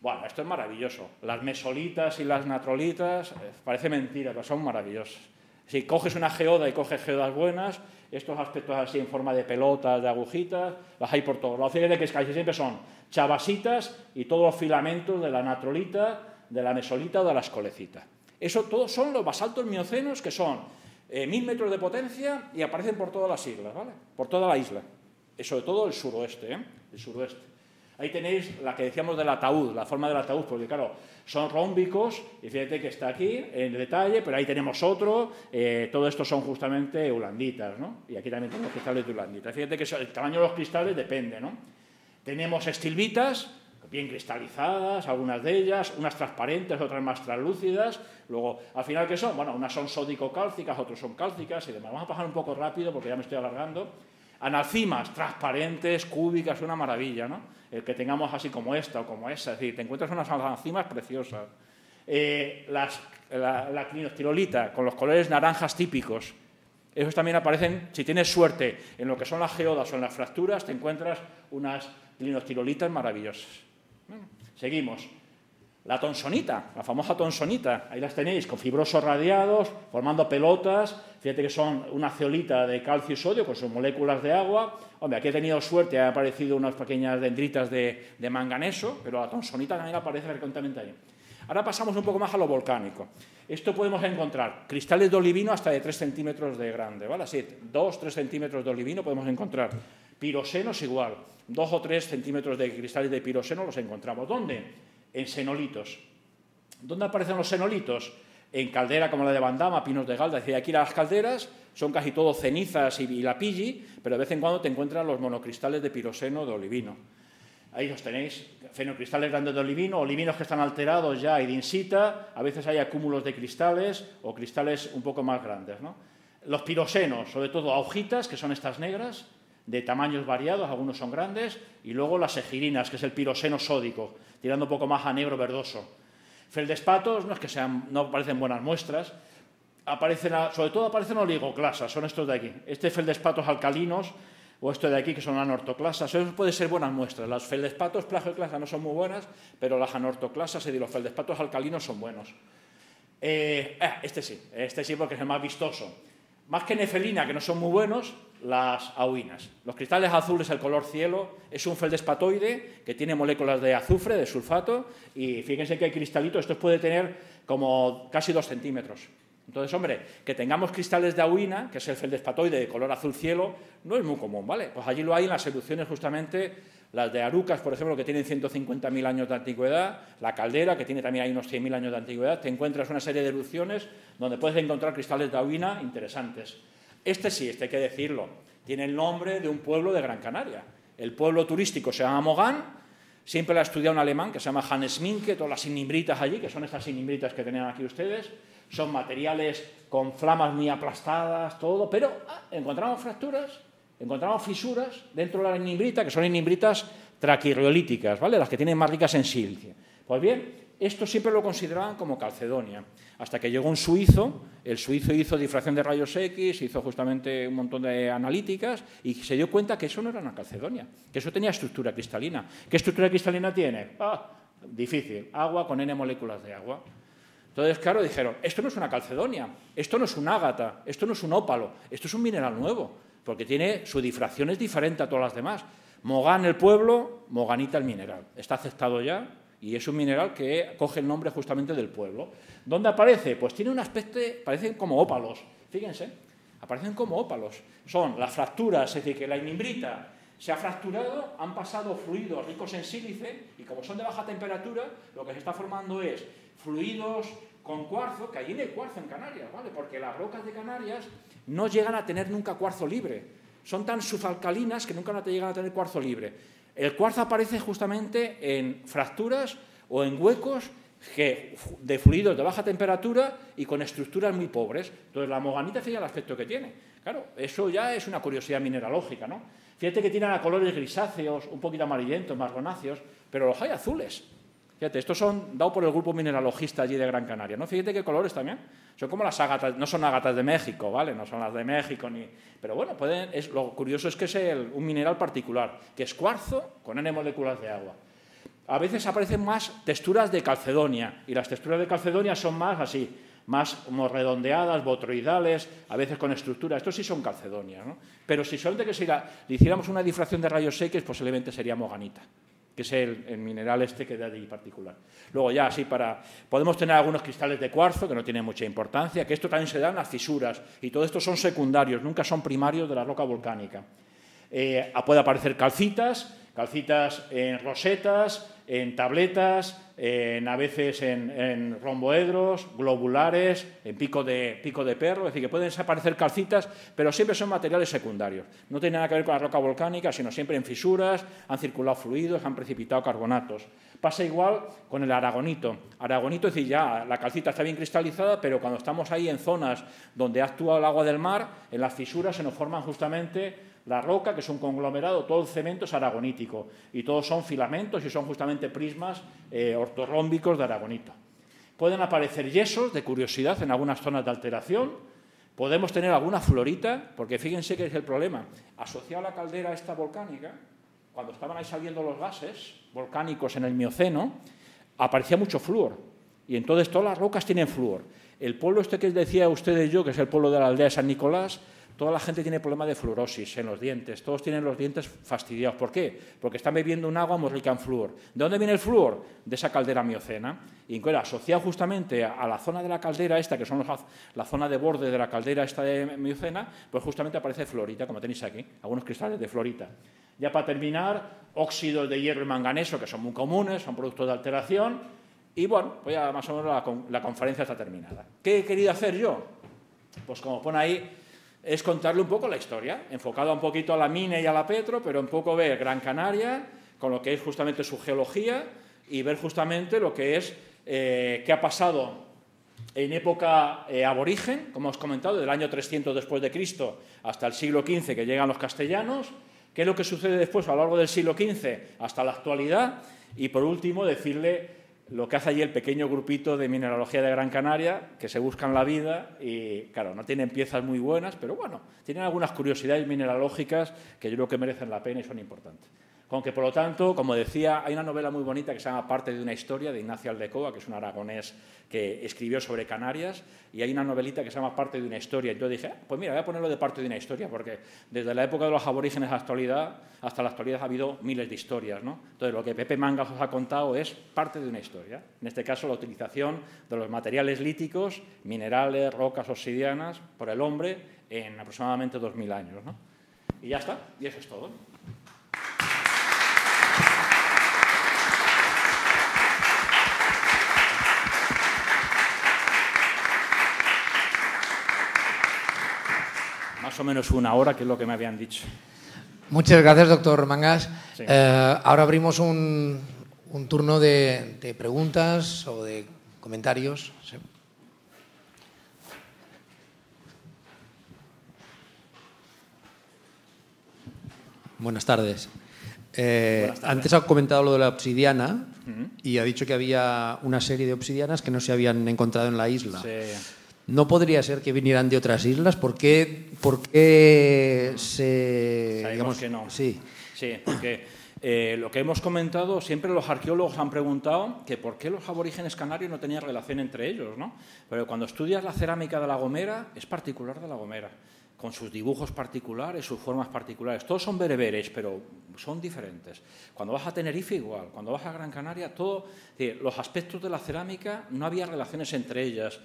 Bueno, esto es maravilloso. Las mesolitas y las natrolitas, parece mentira, pero son maravillosas. Si coges una geoda y coges geodas buenas, estos aspectos así en forma de pelotas, de agujitas, las hay por todos lados. Fíjate que casi siempre son chavasitas y todos los filamentos de la natrolita, de la mesolita o de la escolecitas. Eso todos son los basaltos miocenos que son 1000 metros de potencia y aparecen por todas las islas, ¿vale? Por toda la isla. Y sobre todo el suroeste, ¿eh? El suroeste. Ahí tenéis la que decíamos del ataúd, la forma del ataúd, porque claro, son rómbicos, y fíjate que está aquí en detalle, pero ahí tenemos otro, todo esto son justamente holanditas, ¿no? Y aquí también tenemos cristales de holandita. Fíjate que el tamaño de los cristales depende, ¿no? Tenemos estilbitas, bien cristalizadas, algunas de ellas, unas transparentes, otras más translúcidas. Luego, al final, ¿qué son? Bueno, unas son sódico-cálcicas, otras son cálcicas y demás. Vamos a pasar un poco rápido porque ya me estoy alargando. Analcimas transparentes, cúbicas, una maravilla, ¿no? El que tengamos así como esta o como esa, es decir, te encuentras unas analcimas preciosas. La clinoctirolita, con los colores naranjas típicos. Esos también aparecen, si tienes suerte, en lo que son las geodas o en las fracturas, te encuentras unas clinoctirolitas maravillosas. Bueno, seguimos. La tonsonita, la famosa tonsonita, ahí las tenéis, con fibrosos radiados, formando pelotas. Fíjate que son una zeolita de calcio y sodio con sus moléculas de agua. Hombre, aquí he tenido suerte, han aparecido unas pequeñas dendritas de manganeso, pero la tonsonita también aparece frecuentemente ahí. Ahora pasamos un poco más a lo volcánico. Esto podemos encontrar cristales de olivino hasta de 3 centímetros de grande, ¿vale? Así, 2-3 centímetros de olivino podemos encontrar. Pirosenos igual, 2 o 3 centímetros de cristales de piroseno los encontramos. ¿Dónde? En senolitos. ¿Dónde aparecen los senolitos? En caldera como la de Bandama, Pinos de Galda. Es decir, aquí las calderas son casi todo cenizas y lapilli, pero de vez en cuando te encuentran los monocristales de piroseno de olivino. Ahí los tenéis, fenocristales grandes de olivino, olivinos que están alterados ya y de insita, a veces hay acúmulos de cristales o cristales un poco más grandes, ¿no? Los pirosenos, sobre todo agujitas, que son estas negras, de tamaños variados, algunos son grandes, y luego las egirinas, que es el piroseno sódico, tirando un poco más a negro verdoso. Feldespatos, no es que sean, no aparecen buenas muestras, aparecen, sobre todo aparecen oligoclasas, son estos de aquí. Este feldespatos alcalinos, o estos de aquí, que son anortoclasas, eso puede ser buenas muestras. Los feldespatos plagioclasas no son muy buenas, pero las anortoclasas, es decir, los feldespatos alcalinos son buenos. Este sí porque es el más vistoso. Más que nefelina, que no son muy buenos, las auinas. Los cristales azules, el color cielo, es un feldespatoide que tiene moléculas de azufre, de sulfato, y fíjense que hay cristalitos, estos puede tener como casi 2 centímetros. Entonces, hombre, que tengamos cristales de auina, que es el feldespatoide de color azul cielo, no es muy común, ¿vale? Pues allí lo hay en las erupciones justamente, las de Arucas, por ejemplo, que tienen 150.000 años de antigüedad, la Caldera, que tiene también ahí unos 100.000 años de antigüedad, te encuentras una serie de erupciones donde puedes encontrar cristales de auina interesantes. Este sí, este hay que decirlo, tiene el nombre de un pueblo de Gran Canaria. El pueblo turístico se llama Mogán, siempre lo ha estudiado un alemán que se llama Hans Minke, todas las sinimbritas allí, que son estas sinimbritas que tenían aquí ustedes, son materiales con flamas muy aplastadas, todo, pero encontramos fracturas, encontramos fisuras dentro de la inimbrita, que son inimbritas traquirreolíticas, ¿vale? Las que tienen más ricas en sílice. Pues bien, esto siempre lo consideraban como Calcedonia, hasta que llegó un suizo, el suizo hizo difracción de rayos X, hizo justamente un montón de analíticas y se dio cuenta que eso no era una Calcedonia, que eso tenía estructura cristalina. ¿Qué estructura cristalina tiene? Difícil, agua con N moléculas de agua. Entonces, claro, dijeron, esto no es una Calcedonia, esto no es un ágata, esto no es un ópalo, esto es un mineral nuevo, porque tiene su difracción es diferente a todas las demás. Mogán el pueblo, Moganita el mineral, está aceptado ya. Y es un mineral que coge el nombre justamente del pueblo. ¿Dónde aparece? Pues tiene un aspecto, parecen como ópalos. Fíjense, aparecen como ópalos. Son las fracturas, es decir, que la inimbrita se ha fracturado, han pasado fluidos ricos en sílice, y como son de baja temperatura, lo que se está formando es fluidos con cuarzo, que allí no hay cuarzo en Canarias, ¿vale? Porque las rocas de Canarias no llegan a tener nunca cuarzo libre. Son tan subalcalinas que nunca llegan a tener cuarzo libre. El cuarzo aparece justamente en fracturas o en huecos de fluidos de baja temperatura y con estructuras muy pobres. Entonces, la moganita, fíjate el aspecto que tiene. Claro, eso ya es una curiosidad mineralógica, ¿no? Fíjate que tiene a colores grisáceos, un poquito amarillentos, marronáceos, pero los hay azules. Fíjate, estos son dados por el grupo mineralogista allí de Gran Canaria, ¿no? Fíjate qué colores también. Son como las ágatas, no son ágatas de México, ¿vale? No son las de México ni... Pero bueno, pueden, lo curioso es que es un mineral particular, que es cuarzo con N moléculas de agua. A veces aparecen más texturas de calcedonia, y las texturas de calcedonia son más así, más como redondeadas, botroidales, a veces con estructura. Estos sí son calcedonias, ¿no? Pero si solamente que si le hiciéramos una difracción de rayos X, posiblemente sería moganita, que es el mineral este que da de particular. Luego ya así para... Podemos tener algunos cristales de cuarzo, que no tienen mucha importancia, que esto también se da en las fisuras, y todo esto son secundarios, nunca son primarios de la roca volcánica. Puede aparecer calcitas, en rosetas, en tabletas, a veces en romboedros, globulares, en pico de perro, es decir, que pueden desaparecer calcitas, pero siempre son materiales secundarios. No tienen nada que ver con la roca volcánica, sino siempre en fisuras, han circulado fluidos, han precipitado carbonatos. Pasa igual con el aragonito. Aragonito, es decir, ya la calcita está bien cristalizada, pero cuando estamos ahí en zonas donde actúa el agua del mar, en las fisuras se nos forman justamente... La roca, que es un conglomerado, todo el cemento es aragonítico y todos son filamentos y son justamente prismas ortorrómbicos de aragonito. Pueden aparecer yesos, de curiosidad, en algunas zonas de alteración. Podemos tener alguna florita, porque fíjense que es el problema. Asociado a la caldera esta volcánica, cuando estaban ahí saliendo los gases volcánicos en el Mioceno, aparecía mucho flúor y entonces todas las rocas tienen flúor. El pueblo este que les decía a ustedes yo, que es el pueblo de la aldea de San Nicolás, toda la gente tiene problemas de fluorosis en los dientes, todos tienen los dientes fastidiados. ¿Por qué? Porque están bebiendo un agua muy rica en flúor. ¿De dónde viene el flúor? De esa caldera miocena. Y en que era asociado justamente a la zona de la caldera esta, que son la zona de borde de la caldera esta de miocena, pues justamente aparece florita, como tenéis aquí, algunos cristales de florita. Ya para terminar, óxidos de hierro y manganeso, que son muy comunes, son productos de alteración. Y bueno, pues ya más o menos la conferencia está terminada. ¿Qué he querido hacer yo? Pues como pone ahí... es contarle un poco la historia, enfocada un poquito a la mina y a la petro, pero un poco ver Gran Canaria, con lo que es justamente su geología, y ver justamente lo que es, qué ha pasado en época aborigen, como os he comentado, del año 300 después de Cristo hasta el siglo XV, que llegan los castellanos, qué es lo que sucede después a lo largo del siglo XV hasta la actualidad, y por último decirle... lo que hace allí el pequeño grupito de mineralogía de Gran Canaria, que se buscan la vida y, claro, no tienen piezas muy buenas, pero bueno, tienen algunas curiosidades mineralógicas que yo creo que merecen la pena y son importantes. Con que, por lo tanto, como decía, hay una novela muy bonita que se llama Parte de una historia, de Ignacio Aldecoa, que es un aragonés que escribió sobre Canarias, y hay una novelita que se llama Parte de una historia. Y yo dije, pues mira, voy a ponerlo de Parte de una historia, porque desde la época de los aborígenes hasta la actualidad ha habido miles de historias, ¿no? Entonces, lo que Pepe Mangas os ha contado es parte de una historia. En este caso, la utilización de los materiales líticos, minerales, rocas, obsidianas, por el hombre en aproximadamente 2000 años, ¿no? Y ya está, y eso es todo. Más o menos una hora, que es lo que me habían dicho. Muchas gracias, doctor Mangas. Sí. Ahora abrimos un turno de preguntas o de comentarios. Sí. Buenas tardes. Antes ha comentado lo de la obsidiana y ha dicho que había una serie de obsidianas que no se habían encontrado en la isla. Sí. ¿No podría ser que vinieran de otras islas? ¿Por qué se...? Digamos que no. Sí, porque lo que hemos comentado, siempre los arqueólogos han preguntado que por qué los aborígenes canarios no tenían relación entre ellos, ¿no? Pero cuando estudias la cerámica de La Gomera, es particular de La Gomera, con sus dibujos particulares, sus formas particulares. Todos son bereberes, pero son diferentes. Cuando vas a Tenerife, igual. Cuando vas a Gran Canaria, todo... los aspectos de la cerámica, no había relaciones entre ellas.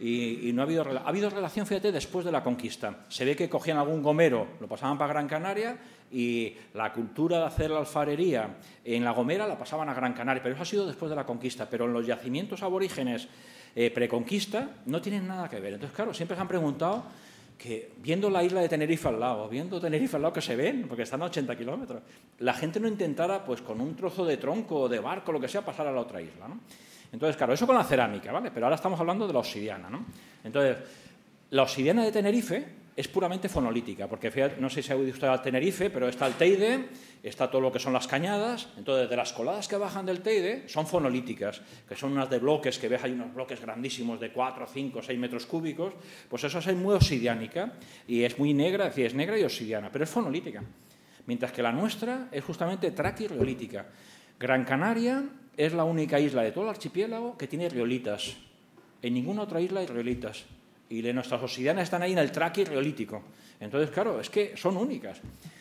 Y no ha habido relación, fíjate, después de la conquista. Se ve que cogían algún gomero, lo pasaban para Gran Canaria y la cultura de hacer la alfarería en La Gomera la pasaban a Gran Canaria, pero eso ha sido después de la conquista. Pero en los yacimientos aborígenes preconquista no tienen nada que ver. Entonces, claro, siempre se han preguntado que, viendo la isla de Tenerife al lado, que se ven, porque están a 80 kilómetros, la gente no intentara, pues, con un trozo de tronco o de barco, lo que sea, pasar a la otra isla, ¿no? Entonces, claro, eso con la cerámica, ¿vale? Pero ahora estamos hablando de la obsidiana, ¿no? Entonces, la obsidiana de Tenerife es puramente fonolítica, porque fíjate, no sé si ha oído usted a Tenerife, pero está el Teide, está todo lo que son las cañadas. Entonces, de las coladas que bajan del Teide son fonolíticas, que son unas de bloques, que ves, hay unos bloques grandísimos de 4, 5, 6 metros cúbicos. Pues eso es muy obsidiánica y es muy negra, es decir, es negra y obsidiana, pero es fonolítica. Mientras que la nuestra es justamente traquirreolítica. Gran Canaria es la única isla de todo el archipiélago que tiene riolitas. En ninguna otra isla hay riolitas. Y nuestras obsidianas están ahí en el traquirreolítico. Entonces, claro, es que son únicas.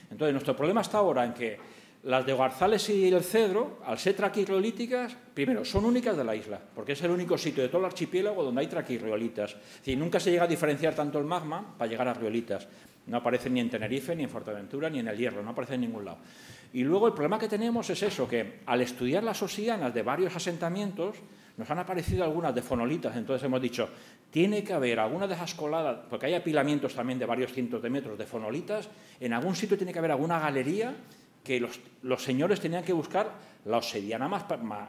Entonces, nuestro problema está ahora en que las de Hogarzales y el Cedro, al ser traquirreolíticas, primero, son únicas de la isla, porque es el único sitio de todo el archipiélago donde hay traquirreolitas. Es decir, nunca se llega a diferenciar tanto el magma para llegar a riolitas. No aparece ni en Tenerife, ni en Fuerteventura, ni en El Hierro, no aparece en ningún lado. Y luego el problema que tenemos es eso, que al estudiar las obsidianas de varios asentamientos, nos han aparecido algunas de fonolitas, entonces hemos dicho, tiene que haber alguna de esas coladas, porque hay apilamientos también de varios cientos de metros de fonolitas, en algún sitio tiene que haber alguna galería que los señores tenían que buscar la obsidiana más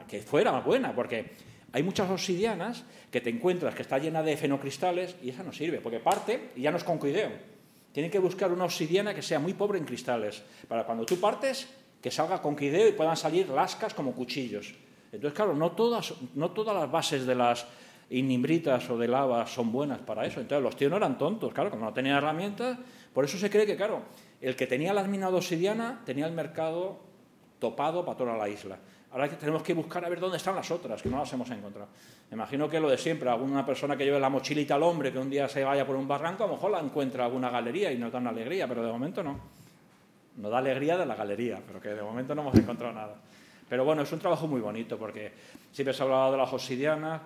que fuera más buena, porque hay muchas obsidianas que te encuentras que está llena de fenocristales y esa no sirve, porque parte y ya no es concoideo. Tienen que buscar una obsidiana que sea muy pobre en cristales, para cuando tú partes, que salga concoideo y puedan salir lascas como cuchillos. Entonces, claro, no todas las bases de las inimbritas o de lava son buenas para eso. Entonces, los tíos no eran tontos, claro, como no tenían herramientas. Por eso se cree que, claro, el que tenía las minas de obsidiana tenía el mercado topado para toda la isla. Ahora tenemos que buscar a ver dónde están las otras, que no las hemos encontrado. Me imagino que lo de siempre, alguna persona que lleve la mochilita al hombre, que un día se vaya por un barranco, a lo mejor la encuentra alguna galería y nos da una alegría, pero de momento no. Nos da alegría de la galería, pero que de momento no hemos encontrado nada. Pero bueno, es un trabajo muy bonito, porque siempre se ha hablado de las obsidianas,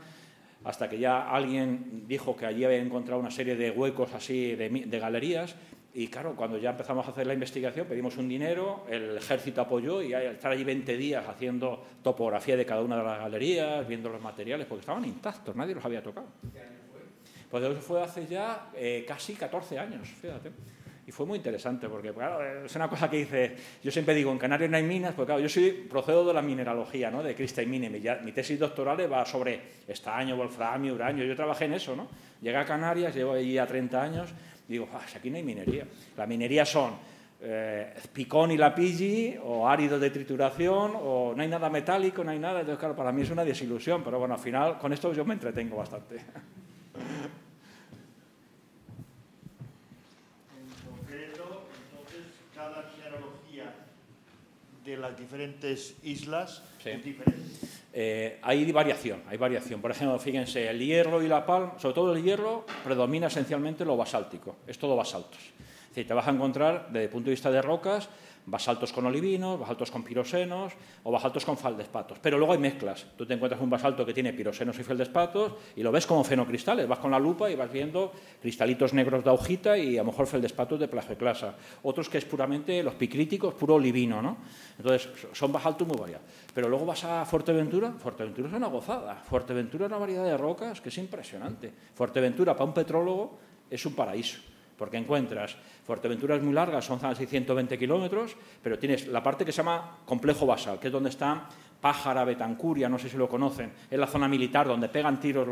hasta que ya alguien dijo que allí había encontrado una serie de huecos así, de galerías, y claro, cuando ya empezamos a hacer la investigación, pedimos un dinero, el ejército apoyó, y al estar allí 20 días haciendo topografía de cada una de las galerías, viendo los materiales, porque estaban intactos, nadie los había tocado. ¿Qué año fue? Pues eso fue hace ya casi 14 años, fíjate. Y fue muy interesante porque, claro, es una cosa que dice... Yo siempre digo, en Canarias no hay minas, porque, claro, yo procedo de la mineralogía, ¿no?, de crista y mine. Mi tesis doctoral va sobre estaño, wolframio, uranio. Yo trabajé en eso, ¿no? Llegué a Canarias, llevo allí ya 30 años, y digo, si aquí no hay minería. La minería son picón y lapilli, o áridos de trituración, o no hay nada metálico, no hay nada. Entonces, claro, para mí es una desilusión, pero bueno, al final, con esto yo me entretengo bastante. De las diferentes islas, sí. Hay variación. Por ejemplo, fíjense, el Hierro y La Palma, sobre todo el Hierro, predomina esencialmente lo basáltico, es todo basaltos. Es decir, te vas a encontrar, desde el punto de vista de rocas, basaltos con olivinos, basaltos con pirosenos o basaltos con feldespatos. Pero luego hay mezclas. Tú te encuentras un basalto que tiene pirosenos y feldespatos y lo ves como fenocristales. Vas con la lupa y vas viendo cristalitos negros de augita y a lo mejor feldespatos de plagioclasa. Otros que es puramente los picríticos, puro olivino, ¿no? Entonces, son basaltos muy variados. Pero luego vas a Fuerteventura. Fuerteventura es una gozada. Fuerteventura es una variedad de rocas que es impresionante. Fuerteventura, para un petrólogo, es un paraíso. Porque encuentras, Fuerteventura es muy larga, son casi 120 kilómetros, pero tienes la parte que se llama complejo basal, que es donde está Pájara, Betancuria, no sé si lo conocen, es la zona militar donde pegan tiros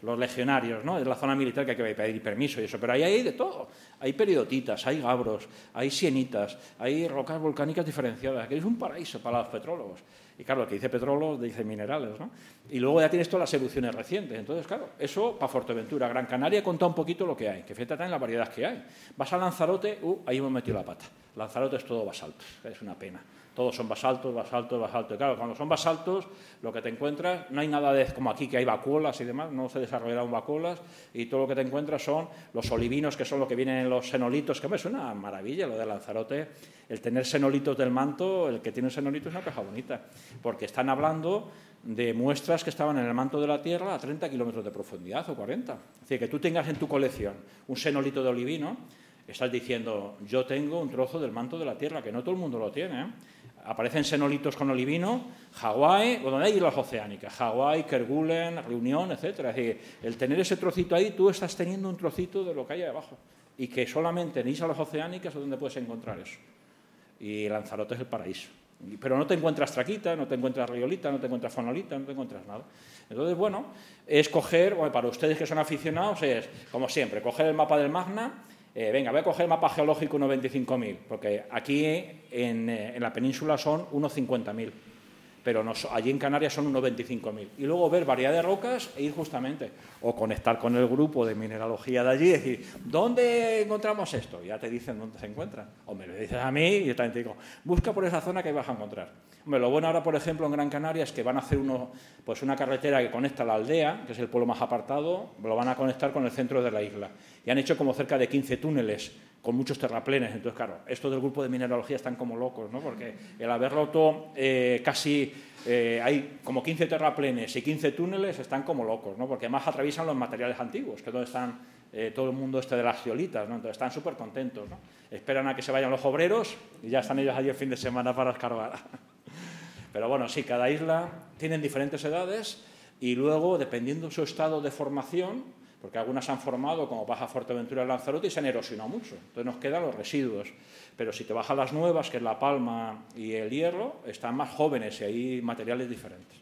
los legionarios, ¿no? Es la zona militar que hay que pedir permiso y eso, pero ahí hay de todo. Hay peridotitas, hay gabros, hay sienitas, hay rocas volcánicas diferenciadas, que es un paraíso para los petrólogos. Y claro, el que dice petróleo dice minerales, ¿no? Y luego ya tienes todas las erupciones recientes. Entonces, claro, eso para Fuerteventura. Gran Canaria contado un poquito lo que hay, que fíjate también la variedad que hay. Vas a Lanzarote, ahí hemos metido la pata. Lanzarote es todo basaltos, es una pena. Todos son basaltos, basaltos, basaltos. Y claro, cuando son basaltos, lo que te encuentras, no hay nada de como aquí que hay vacuolas y demás, no se desarrollaron vacuolas, y todo lo que te encuentras son los olivinos, que son lo que vienen en los senolitos, que es una maravilla lo de Lanzarote, el tener senolitos del manto, el que tiene senolitos es una caja bonita, porque están hablando de muestras que estaban en el manto de la Tierra a 30 kilómetros de profundidad o 40. Es decir, que tú tengas en tu colección un senolito de olivino, estás diciendo, yo tengo un trozo del manto de la Tierra, que no todo el mundo lo tiene, ¿eh? Aparecen senolitos con olivino, Hawái, o donde hay islas oceánicas, Hawái, Kerguelen, Reunión, etcétera. Es decir, el tener ese trocito ahí, tú estás teniendo un trocito de lo que hay abajo. Y que solamente en islas oceánicas es donde puedes encontrar eso. Y Lanzarote es el paraíso. Pero no te encuentras traquita, no te encuentras riolita, no te encuentras fonolita, no te encuentras nada. Entonces, bueno, es coger, bueno, para ustedes que son aficionados, es, como siempre, coger el mapa del Magna. Venga, voy a coger el mapa geológico 95.000, porque aquí en la península son unos 50.000, pero allí en Canarias son unos 25.000. Y luego ver variedad de rocas e ir justamente, o conectar con el grupo de mineralogía de allí y decir, ¿dónde encontramos esto? Ya te dicen dónde se encuentra. O me lo dices a mí y yo también te digo, busca por esa zona que ahí vas a encontrar. Hombre, lo bueno ahora, por ejemplo, en Gran Canaria es que van a hacer una carretera que conecta la aldea, que es el pueblo más apartado, lo van a conectar con el centro de la isla. Y han hecho como cerca de 15 túneles con muchos terraplenes. Entonces, claro, estos del grupo de mineralogía están como locos, ¿no? Porque el haber roto hay como 15 terraplenes y 15 túneles, están como locos, ¿no? Porque más atraviesan los materiales antiguos, que es donde están todo el mundo de las geolitas, ¿no? Entonces, están súper contentos, ¿no? Esperan a que se vayan los obreros y ya están ellos allí el fin de semana para escarbar. Pero bueno, sí, cada isla tienen diferentes edades y luego, dependiendo de su estado de formación, porque algunas se han formado, como baja Fuerteventura y Lanzarote, y se han erosionado mucho. Entonces nos quedan los residuos. Pero si te vas a las nuevas, que es La Palma y El Hierro, están más jóvenes y hay materiales diferentes.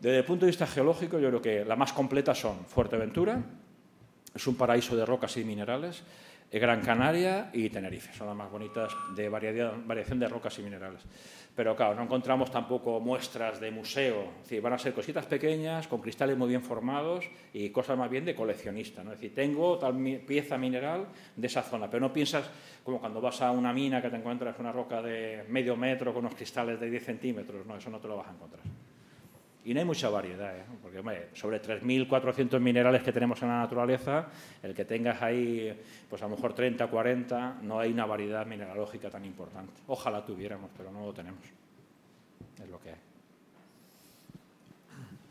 Desde el punto de vista geológico, yo creo que las más completas son Fuerteventura, es un paraíso de rocas y minerales, Gran Canaria y Tenerife, son las más bonitas de variación de rocas y minerales. Pero claro, no encontramos tampoco muestras de museo, es decir, van a ser cositas pequeñas, con cristales muy bien formados y cosas más bien de coleccionista, ¿no? Es decir, tengo tal pieza mineral de esa zona, pero no piensas como cuando vas a una mina que te encuentras una roca de medio metro con unos cristales de 10 centímetros, no, eso no te lo vas a encontrar. Y no hay mucha variedad, ¿eh? Porque hombre, sobre 3.400 minerales que tenemos en la naturaleza, el que tengas ahí, pues a lo mejor 30, 40, no hay una variedad mineralógica tan importante. Ojalá tuviéramos, pero no lo tenemos. Es lo que hay.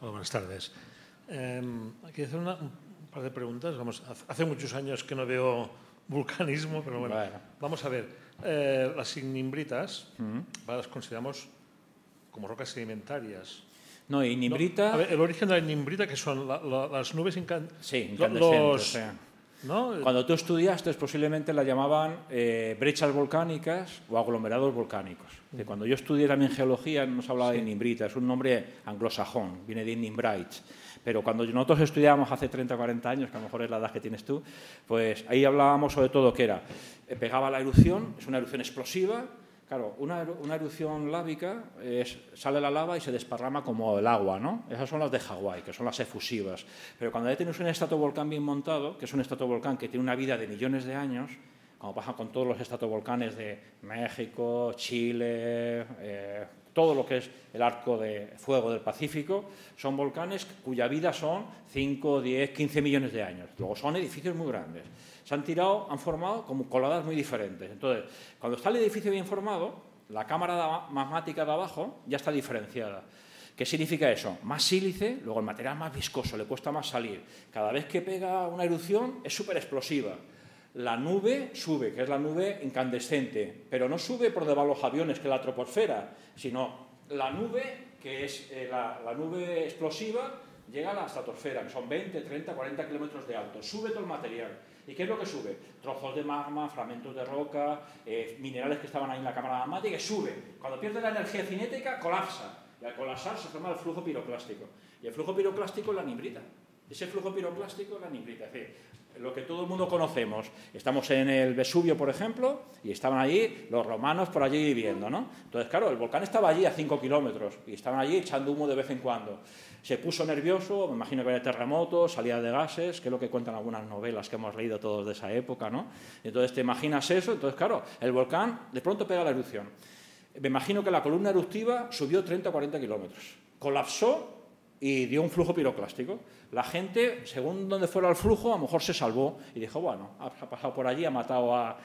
Hola, buenas tardes. Quiero hacer un par de preguntas. Vamos, hace muchos años que no veo vulcanismo, pero bueno. Vale. Vamos a ver. Las ignimbritas, las consideramos como rocas sedimentarias. No, ignimbrita... No, a ver, el origen de la ignimbrita, que son las nubes incandescentes. Sí, incandescentes. ¿No? Cuando tú estudiaste, posiblemente la llamaban brechas volcánicas o aglomerados volcánicos. Uh-huh. Cuando yo estudié también geología, nos hablaba de ignimbrita, es un nombre anglosajón, viene de ignimbrites. Pero cuando nosotros estudiábamos hace 30 o 40 años, que a lo mejor es la edad que tienes tú, pues ahí hablábamos sobre todo que era, pegaba la erupción, es una erupción explosiva. Claro, una erupción lávica sale la lava y se desparrama como el agua, ¿no? Esas son las de Hawái, que son las efusivas. Pero cuando ya tienes un estratovolcán bien montado, que es un estratovolcán que tiene una vida de millones de años, como pasa con todos los estratovolcanes de México, Chile, todo lo que es el arco de fuego del Pacífico, son volcanes cuya vida son 5, 10, 15 millones de años. Luego son edificios muy grandes. Se han tirado, han formado como coladas muy diferentes. Entonces, cuando está el edificio bien formado, la cámara magmática de abajo ya está diferenciada. ¿Qué significa eso? Más sílice, luego el material más viscoso, le cuesta más salir. Cada vez que pega una erupción es súper explosiva. La nube sube, que es la nube incandescente, pero no sube por debajo de los aviones, que es la troposfera, sino la nube, que es la nube explosiva, llega a la estratosfera, que son 20, 30, 40 kilómetros de alto. Sube todo el material. ¿Y qué es lo que sube? Trozos de magma, fragmentos de roca, minerales que estaban ahí en la cámara magmática, que sube. Cuando pierde la energía cinética, colapsa. Y al colapsar se forma el flujo piroclástico. Y el flujo piroclástico es la ignimbrita. Ese flujo piroclástico es la ignimbrita. Es decir, lo que todo el mundo conocemos. Estamos en el Vesubio, por ejemplo, y estaban allí los romanos por allí viviendo, ¿no? Entonces, claro, el volcán estaba allí a 5 kilómetros y estaban allí echando humo de vez en cuando. Se puso nervioso, me imagino que había terremotos, salida de gases, que es lo que cuentan algunas novelas que hemos leído todos de esa época, ¿no? Entonces, te imaginas eso, entonces, claro, el volcán de pronto pega la erupción. Me imagino que la columna eruptiva subió 30 o 40 kilómetros, colapsó y dio un flujo piroclástico. La gente, según donde fuera el flujo, a lo mejor se salvó y dijo, bueno, ha pasado por allí, ha matado a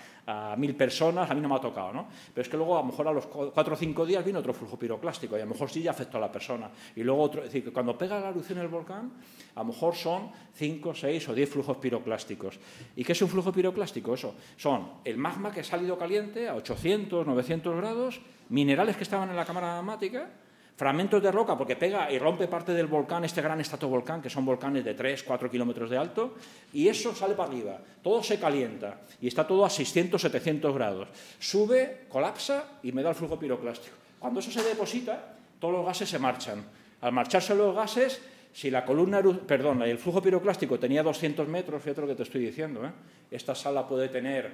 1000 personas, a mí no me ha tocado, ¿no? Pero es que luego, a lo mejor a los 4 o 5 días vino otro flujo piroclástico y a lo mejor sí ya afectó a la persona. Y luego, otro, es decir, que cuando pega la erupción en el volcán, a lo mejor son 5, 6 o 10 flujos piroclásticos. ¿Y qué es un flujo piroclástico? Eso, son el magma que ha salido caliente a 800, 900 grados, minerales que estaban en la cámara magmática, fragmentos de roca, porque pega y rompe parte del volcán, este gran estratovolcán, que son volcanes de 3, 4 kilómetros de alto, y eso sale para arriba. Todo se calienta y está todo a 600, 700 grados. Sube, colapsa y me da el flujo piroclástico. Cuando eso se deposita, todos los gases se marchan. Al marcharse los gases, si la columna, perdón, el flujo piroclástico tenía 200 metros, fíjate lo que te estoy diciendo, ¿eh? Esta sala puede tener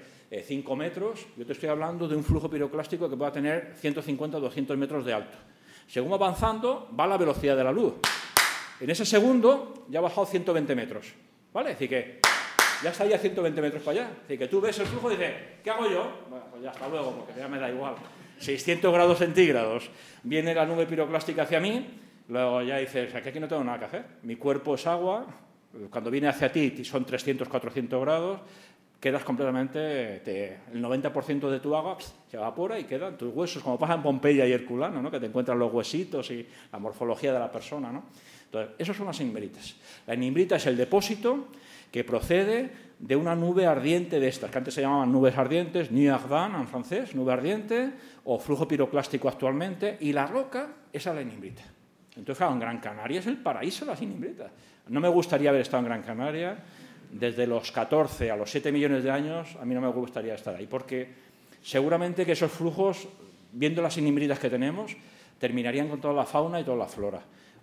5 metros, yo te estoy hablando de un flujo piroclástico que pueda tener 150 o 200 metros de alto. Según va avanzando, va a la velocidad de la luz. En ese segundo ya ha bajado 120 metros, ¿vale? Es decir que ya está ahí a 120 metros para allá. Es decir que tú ves el flujo y dices, ¿qué hago yo? Bueno, pues ya hasta luego, porque ya me da igual. 600 grados centígrados, viene la nube piroclástica hacia mí, luego ya dices, aquí no tengo nada que hacer, mi cuerpo es agua, cuando viene hacia ti son 300, 400 grados, quedas completamente, el 90% de tu agua se evapora y quedan tus huesos, como pasa en Pompeya y Herculano, ¿no? Que te encuentran los huesitos y la morfología de la persona, ¿no? Entonces, esas son las nimbritas. La nimbrita es el depósito que procede de una nube ardiente de estas, que antes se llamaban nubes ardientes, nuit ardente en francés, nube ardiente, o flujo piroclástico actualmente, y la roca, esa es la nimbrita. Entonces, claro, en Gran Canaria es el paraíso de las nimbritas. No me gustaría haber estado en Gran Canaria, desde los 14 a los 7 millones de años, a mí no me gustaría estar ahí, porque seguramente que esos flujos, viendo las nimbritas que tenemos, terminarían con toda la fauna y toda la flora.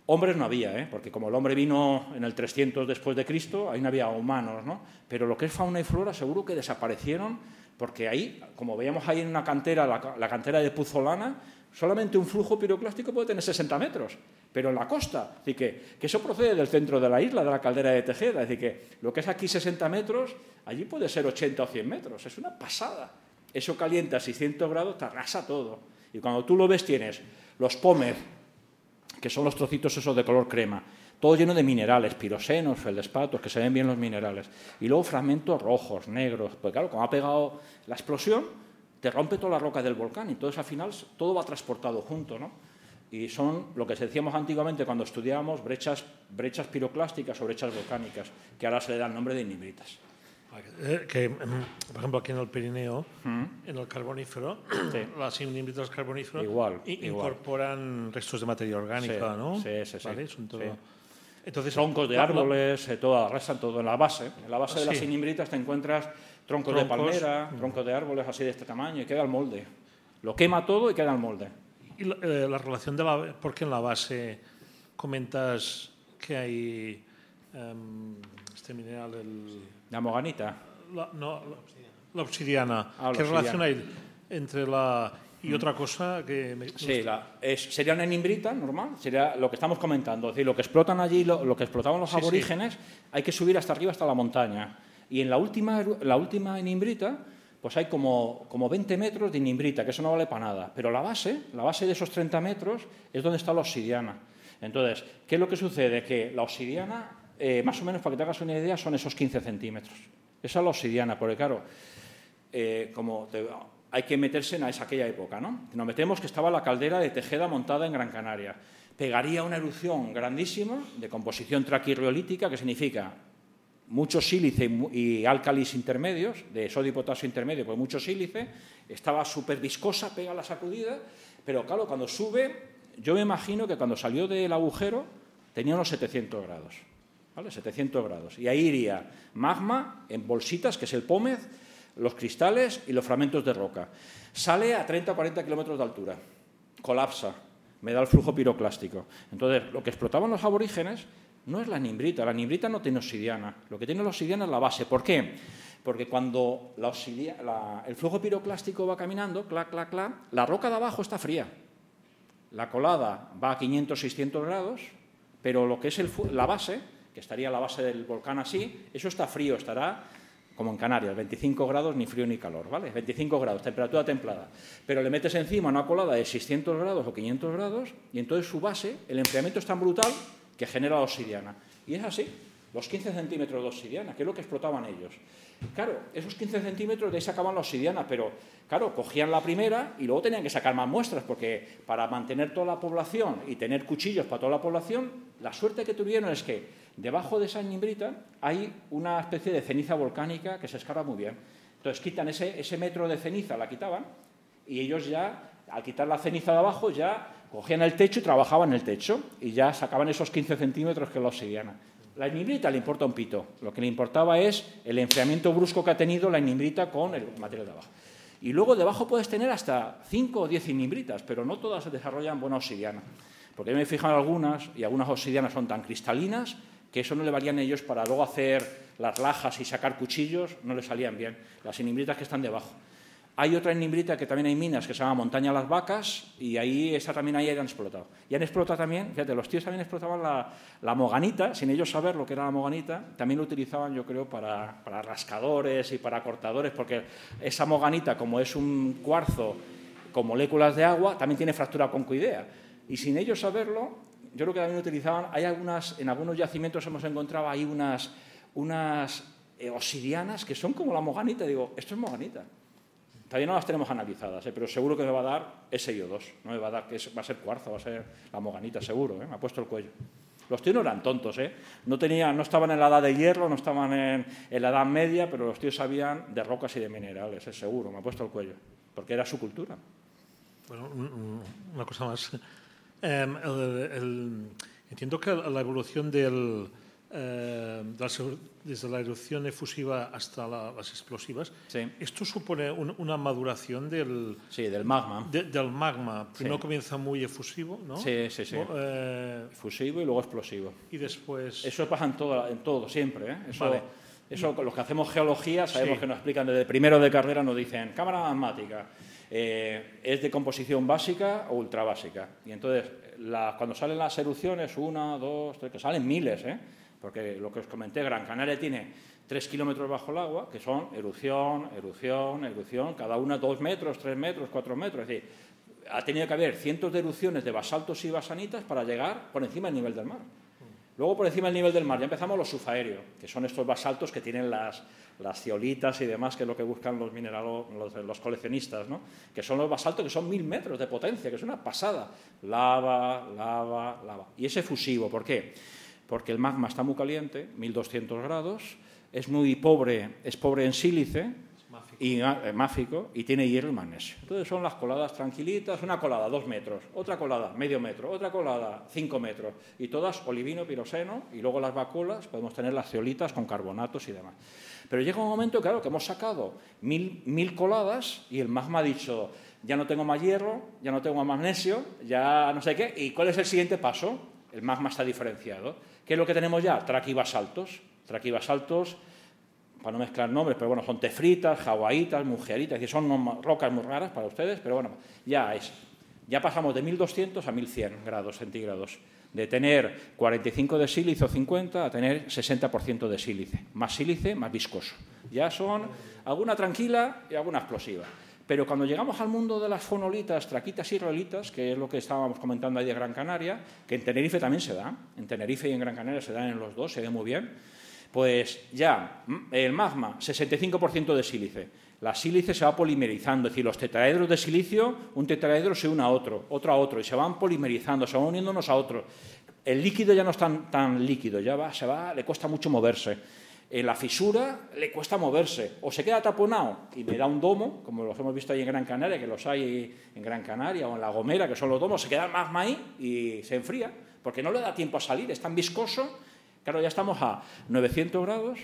Hombres no había, ¿eh? Porque como el hombre vino en el 300 después de Cristo, ahí no había humanos, ¿no? Pero lo que es fauna y flora seguro que desaparecieron, porque ahí, como veíamos ahí en una cantera, la cantera de Puzolana, solamente un flujo piroclástico puede tener 60 metros, pero en la costa. Así que eso procede del centro de la isla, de la Caldera de Tejeda. Es decir, que lo que es aquí 60 metros, allí puede ser 80 o 100 metros. Es una pasada. Eso calienta a 600 grados, te arrasa todo. Y cuando tú lo ves tienes los pómez, que son los trocitos esos de color crema, todo lleno de minerales, pirosenos, feldespatos, que se ven bien los minerales. Y luego fragmentos rojos, negros, pues claro, cuando ha pegado la explosión, te rompe toda la roca del volcán, y entonces al final todo va transportado junto, ¿no? Y son lo que decíamos antiguamente cuando estudiábamos brechas piroclásticas o brechas volcánicas, que ahora se le da el nombre de nimbritas. Por ejemplo, aquí en el Pirineo, en el Carbonífero, sí, las nimbritas del Carbonífero igual, incorporan restos de materia orgánica, sí, ¿no? Sí, sí, sí. ¿Vale? Son todo... sí. Entonces, troncos de árboles, todo, restan todo en la base. En la base de las nimbritas te encuentras troncos de palmera, troncos de árboles así de este tamaño, y queda el molde. Lo quema todo y queda el molde. Y la relación de la... Porque en la base comentas que hay este mineral... La moganita. La obsidiana. Ah, ¿qué relación hay entre la... Y otra cosa que... Sí, sería una nimbrita normal, sería lo que estamos comentando. Es decir, lo que explotan allí, lo que explotaban los aborígenes, hay que subir hasta arriba, hasta la montaña. Y en la última nimbrita, pues hay como 20 metros de nimbrita, que eso no vale para nada. Pero la base de esos 30 metros es donde está la obsidiana. Entonces, ¿qué es lo que sucede? Que la obsidiana, más o menos, para que te hagas una idea, son esos 15 centímetros. Esa es la obsidiana, porque claro, hay que meterse en aquella época, ¿no? Nos metemos que estaba la Caldera de Tejeda montada en Gran Canaria. Pegaría una erupción grandísima de composición traquirreolítica, que significa mucho sílice y álcalis intermedios, de sodio y potasio intermedio, pues mucho sílice. Estaba súper viscosa, pega la sacudida, pero claro, cuando sube, yo me imagino que cuando salió del agujero tenía unos 700 grados, ¿vale? 700 grados. Y ahí iría magma en bolsitas, que es el pómez, los cristales y los fragmentos de roca. Sale a 30 o 40 kilómetros de altura, colapsa, me da el flujo piroclástico. Entonces, lo que explotaban los aborígenes no es la nimbrita no tiene obsidiana, lo que tiene la obsidiana es la base. ¿Por qué? Porque cuando el flujo piroclástico va caminando, clac, clac, clac, la roca de abajo está fría, la colada va a 500, 600 grados, pero lo que es la base, que estaría la base del volcán así, eso está frío, estará... como en Canarias, 25 grados, ni frío ni calor, ¿vale? 25 grados, temperatura templada. Pero le metes encima una colada de 600 grados o 500 grados y entonces su base, el enfriamiento es tan brutal que genera la obsidiana. Y es así, los 15 centímetros de obsidiana, que es lo que explotaban ellos. Claro, esos 15 centímetros de ahí sacaban la obsidiana, pero claro, cogían la primera y luego tenían que sacar más muestras, porque para mantener toda la población y tener cuchillos para toda la población, la suerte que tuvieron es que debajo de esa nimbrita hay una especie de ceniza volcánica que se escarba muy bien. Entonces quitan ese metro de ceniza, la quitaban, y ellos ya, al quitar la ceniza de abajo, ya cogían el techo y trabajaban el techo, y ya sacaban esos 15 centímetros que es la obsidiana. La nimbrita le importa un pito, lo que le importaba es el enfriamiento brusco que ha tenido la nimbrita con el material de abajo. Y luego debajo puedes tener hasta 5 o 10 ignimbritas, pero no todas se desarrollan buena obsidiana. Porque me he fijado en algunas, y algunas obsidianas son tan cristalinas que eso no le valían a ellos para luego hacer las lajas y sacar cuchillos, no le salían bien, las ignimbritas que están debajo. Hay otra ignimbrita que también hay minas que se llama Montaña Las Vacas y ahí esa también ahí han explotado. Y han explotado también, fíjate, los tíos también explotaban la moganita, sin ellos saber lo que era la moganita, también lo utilizaban yo creo para rascadores y para cortadores, porque esa moganita como es un cuarzo con moléculas de agua, también tiene fractura concoidea. Y sin ellos saberlo, yo creo que también utilizaban, hay algunas, en algunos yacimientos hemos encontrado ahí unas obsidianas que son como la moganita, digo, esto es moganita. Todavía no las tenemos analizadas, pero seguro que me va a dar SiO2, no me va a dar, que va a ser cuarzo, va a ser la moganita, seguro, me ha puesto el cuello. Los tíos no eran tontos, no estaban en la edad de hierro, no estaban en la edad media, pero los tíos sabían de rocas y de minerales, seguro, me ha puesto el cuello, porque era su cultura. Bueno, una cosa más. Entiendo que la evolución desde la erupción efusiva hasta las explosivas, sí. Esto supone una maduración del magma. Del magma. Primero sí. Comienza muy efusivo, ¿no? Sí, sí, sí. Efusivo y luego explosivo. Y después... Eso pasa en todo siempre, ¿eh? Eso, vale. Eso los que hacemos geología sabemos sí. Que nos explican desde primero de carrera, nos dicen cámara magmática. Es de composición básica o ultrabásica. Y entonces, cuando salen las erupciones, 1, 2, 3, que salen miles, porque lo que os comenté, Gran Canaria tiene 3 kilómetros bajo el agua, que son erupción, erupción, erupción, cada una 2 metros, 3 metros, 4 metros. Es decir, ha tenido que haber cientos de erupciones de basaltos y basanitas para llegar por encima del nivel del mar. Luego, por encima del nivel del mar, ya empezamos los sufaherios, que son estos basaltos que tienen las zeolitas y demás, que es lo que buscan los los coleccionistas, ¿no? Que son los basaltos que son 1000 metros de potencia, que es una pasada. Lava, lava, lava. Y es efusivo, ¿por qué? Porque el magma está muy caliente, 1200 grados, es muy pobre, es pobre en sílice y máfico, y tiene hierro y magnesio. Entonces son las coladas tranquilitas, una colada 2 metros, otra colada medio metro, otra colada 5 metros, y todas olivino, piroseno, y luego las vacuolas, podemos tener las zeolitas con carbonatos y demás. Pero llega un momento, claro, que hemos sacado mil coladas y el magma ha dicho, ya no tengo más hierro, ya no tengo más magnesio, ya no sé qué, ¿y cuál es el siguiente paso? El magma está diferenciado. ¿Qué es lo que tenemos ya? Traquibasaltos. Traquibasaltos, para no mezclar nombres, pero bueno, son tefritas, hawaiitas, mujeritas, que son rocas muy raras para ustedes, pero bueno, ya pasamos de 1200 a 1100 grados centígrados, de tener 45 de sílice o 50 a tener 60% de sílice, más viscoso. Ya son alguna tranquila y alguna explosiva. Pero cuando llegamos al mundo de las fonolitas, traquitas y rolitas, que es lo que estábamos comentando ahí de Gran Canaria, que en Tenerife también se da, en Tenerife y en Gran Canaria se dan en los dos, se da muy bien, pues ya el magma, 65% de sílice. La sílice se va polimerizando, es decir, los tetraedros de silicio, un tetraedro se une a otro a otro, y se van polimerizando, se van uniendo unos a otros. El líquido ya no es tan líquido, le cuesta mucho moverse. En la fisura le cuesta moverse, o se queda taponado y me da un domo, como los hemos visto ahí en Gran Canaria, que los hay en Gran Canaria o en La Gomera, que son los domos, se queda el magma ahí y se enfría, porque no le da tiempo a salir, es tan viscoso. Claro, ya estamos a 900 grados,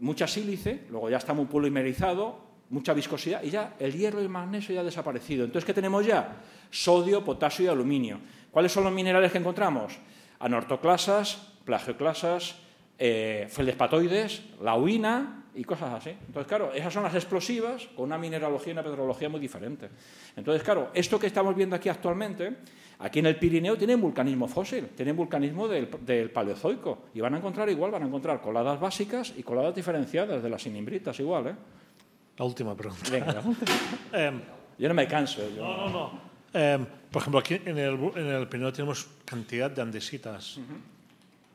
mucha sílice, luego ya está muy polimerizado, mucha viscosidad, y ya el hierro y el magnesio ya han desaparecido. Entonces, ¿qué tenemos ya? Sodio, potasio y aluminio. ¿Cuáles son los minerales que encontramos? Anortoclasas, plagioclasas, feldespatoides, laúina y cosas así. Entonces, claro, esas son las explosivas con una mineralogía y una petrología muy diferentes. Entonces, claro, esto que estamos viendo aquí actualmente, aquí en el Pirineo tienen vulcanismo fósil, tienen vulcanismo del Paleozoico y van a encontrar igual, van a encontrar coladas básicas y coladas diferenciadas de las ignimbritas igual, La última pregunta. Venga. Yo no me canso. No. Por ejemplo, aquí en el Pirineo tenemos cantidad de andesitas. Uh-huh.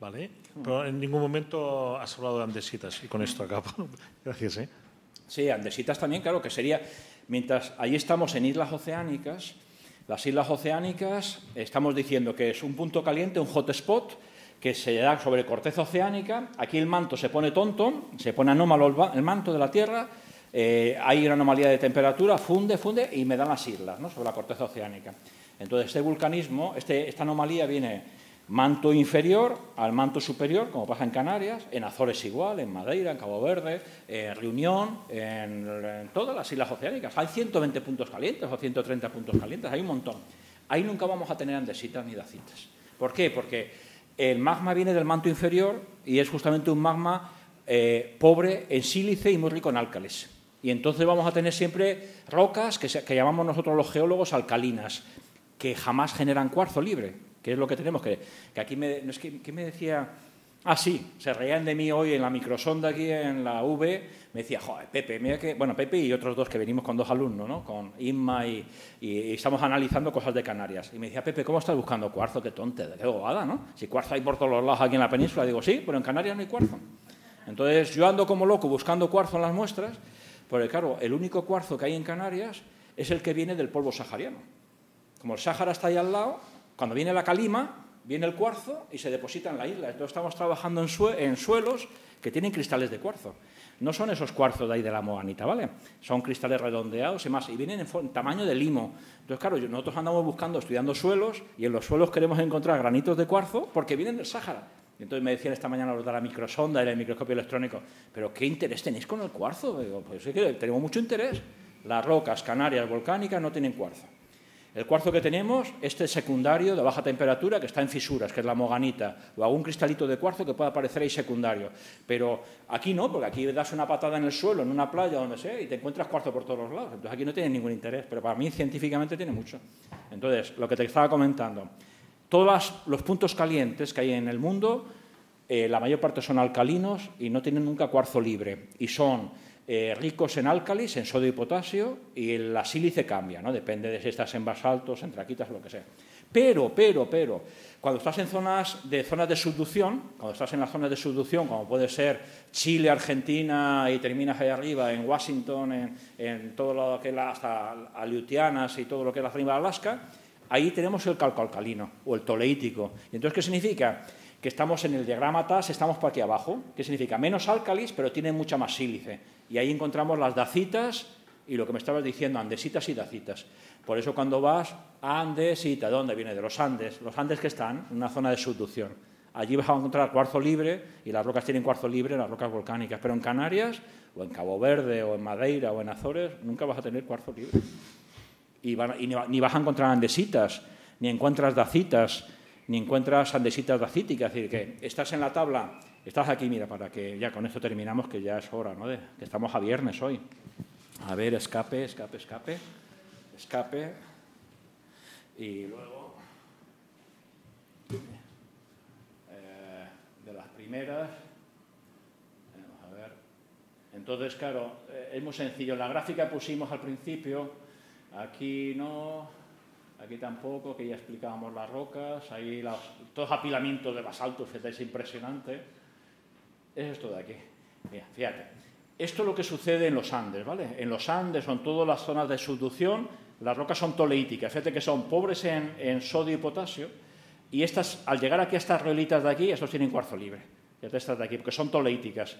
Vale, pero en ningún momento has hablado de andesitas, y con esto acabo. Gracias, Sí, andesitas también, claro, que sería... Mientras ahí estamos en islas oceánicas, las islas oceánicas estamos diciendo que es un punto caliente, un hotspot, que se da sobre corteza oceánica, aquí el manto se pone tonto, se pone anómalo el manto de la Tierra, hay una anomalía de temperatura, funde, y me dan las islas, ¿no?, sobre la corteza oceánica. Entonces, este vulcanismo, esta anomalía viene... manto inferior al manto superior, como pasa en Canarias, en Azores igual, en Madeira, en Cabo Verde, en Reunión, en todas las islas oceánicas. Hay 120 puntos calientes o 130 puntos calientes, hay un montón. Ahí nunca vamos a tener andesitas ni dacitas. ¿Por qué? Porque el magma viene del manto inferior y es justamente un magma pobre en sílice y muy rico en álcales. Y entonces vamos a tener siempre rocas que llamamos nosotros los geólogos alcalinas, que jamás generan cuarzo libre, que es lo que tenemos que aquí me, no es que me decía, ah sí, se reían de mí hoy en la microsonda aquí en la V, me decía, joder, Pepe, mira que, bueno, Pepe y otros dos que venimos con dos alumnos, ¿no? Con Inma y estamos analizando cosas de Canarias. Y me decía, Pepe, ¿cómo estás buscando cuarzo? Qué tonte, qué bobada, ¿no? Si cuarzo hay por todos los lados aquí en la península, digo, sí, pero en Canarias no hay cuarzo. Entonces yo ando como loco buscando cuarzo en las muestras, porque claro, el único cuarzo que hay en Canarias es el que viene del polvo sahariano. Como el Sáhara está ahí al lado, cuando viene la calima, viene el cuarzo y se deposita en la isla. Entonces estamos trabajando en suelos que tienen cristales de cuarzo. No son esos cuarzos de ahí de la Moganita, ¿vale? Son cristales redondeados y más, y vienen en tamaño de limo. Entonces, claro, nosotros andamos buscando, estudiando suelos, y en los suelos queremos encontrar granitos de cuarzo porque vienen del Sáhara. Entonces me decían esta mañana los de la microsonda y el microscopio electrónico, ¿pero qué interés tenéis con el cuarzo? Digo, pues sí que tenemos mucho interés. Las rocas canarias volcánicas no tienen cuarzo. El cuarzo que tenemos, este secundario de baja temperatura, que está en fisuras, que es la moganita, o algún cristalito de cuarzo que pueda aparecer ahí secundario. Pero aquí no, porque aquí das una patada en el suelo, en una playa, donde sea, y te encuentras cuarzo por todos los lados. Entonces aquí no tiene ningún interés, pero para mí científicamente tiene mucho. Entonces, lo que te estaba comentando, todos los puntos calientes que hay en el mundo, la mayor parte son alcalinos y no tienen nunca cuarzo libre. Y son ricos en álcalis, en sodio y potasio, y la sílice cambia, ¿no? Depende de si estás en basaltos, en traquitas, lo que sea. Pero, cuando estás en zonas de subducción, cuando estás en las zonas de subducción, como puede ser Chile, Argentina, y terminas ahí arriba, en Washington, en todo lo que es hasta Aleutianas y todo lo que es la zona de Alaska, ahí tenemos el calcoalcalino o el toleítico. ¿Y entonces qué significa? Que estamos en el diagrama TAS, estamos por aquí abajo, que significa menos álcalis, pero tiene mucha más sílice. Y ahí encontramos las dacitas y lo que me estabas diciendo, andesitas y dacitas. Por eso cuando vas a andesita, ¿dónde viene? De los Andes. Los Andes que están en una zona de subducción. Allí vas a encontrar cuarzo libre, y las rocas tienen cuarzo libre, las rocas volcánicas. Pero en Canarias, o en Cabo Verde, o en Madeira, o en Azores, nunca vas a tener cuarzo libre. Y ni vas a encontrar andesitas, ni encuentras dacitas, ni encuentras andesitas dacíticas. Es decir, que estás en la tabla, estás aquí, mira, para que ya con esto terminamos, que ya es hora, ¿no? Que estamos a viernes hoy. A ver, escape. Y luego, de las primeras, vamos a ver. Entonces, claro, es muy sencillo. La gráfica pusimos al principio, aquí no, aquí tampoco, que ya explicábamos las rocas, ahí todos apilamientos de basaltos, fíjate, es impresionante. Es esto de aquí. Mira, fíjate. Esto es lo que sucede en los Andes, ¿vale? En los Andes o en todas las zonas de subducción, las rocas son toleíticas. Fíjate que son pobres en sodio y potasio, y estas, al llegar aquí a estas relitas de aquí, estos tienen cuarzo libre. Fíjate estas de aquí, porque son toleíticas.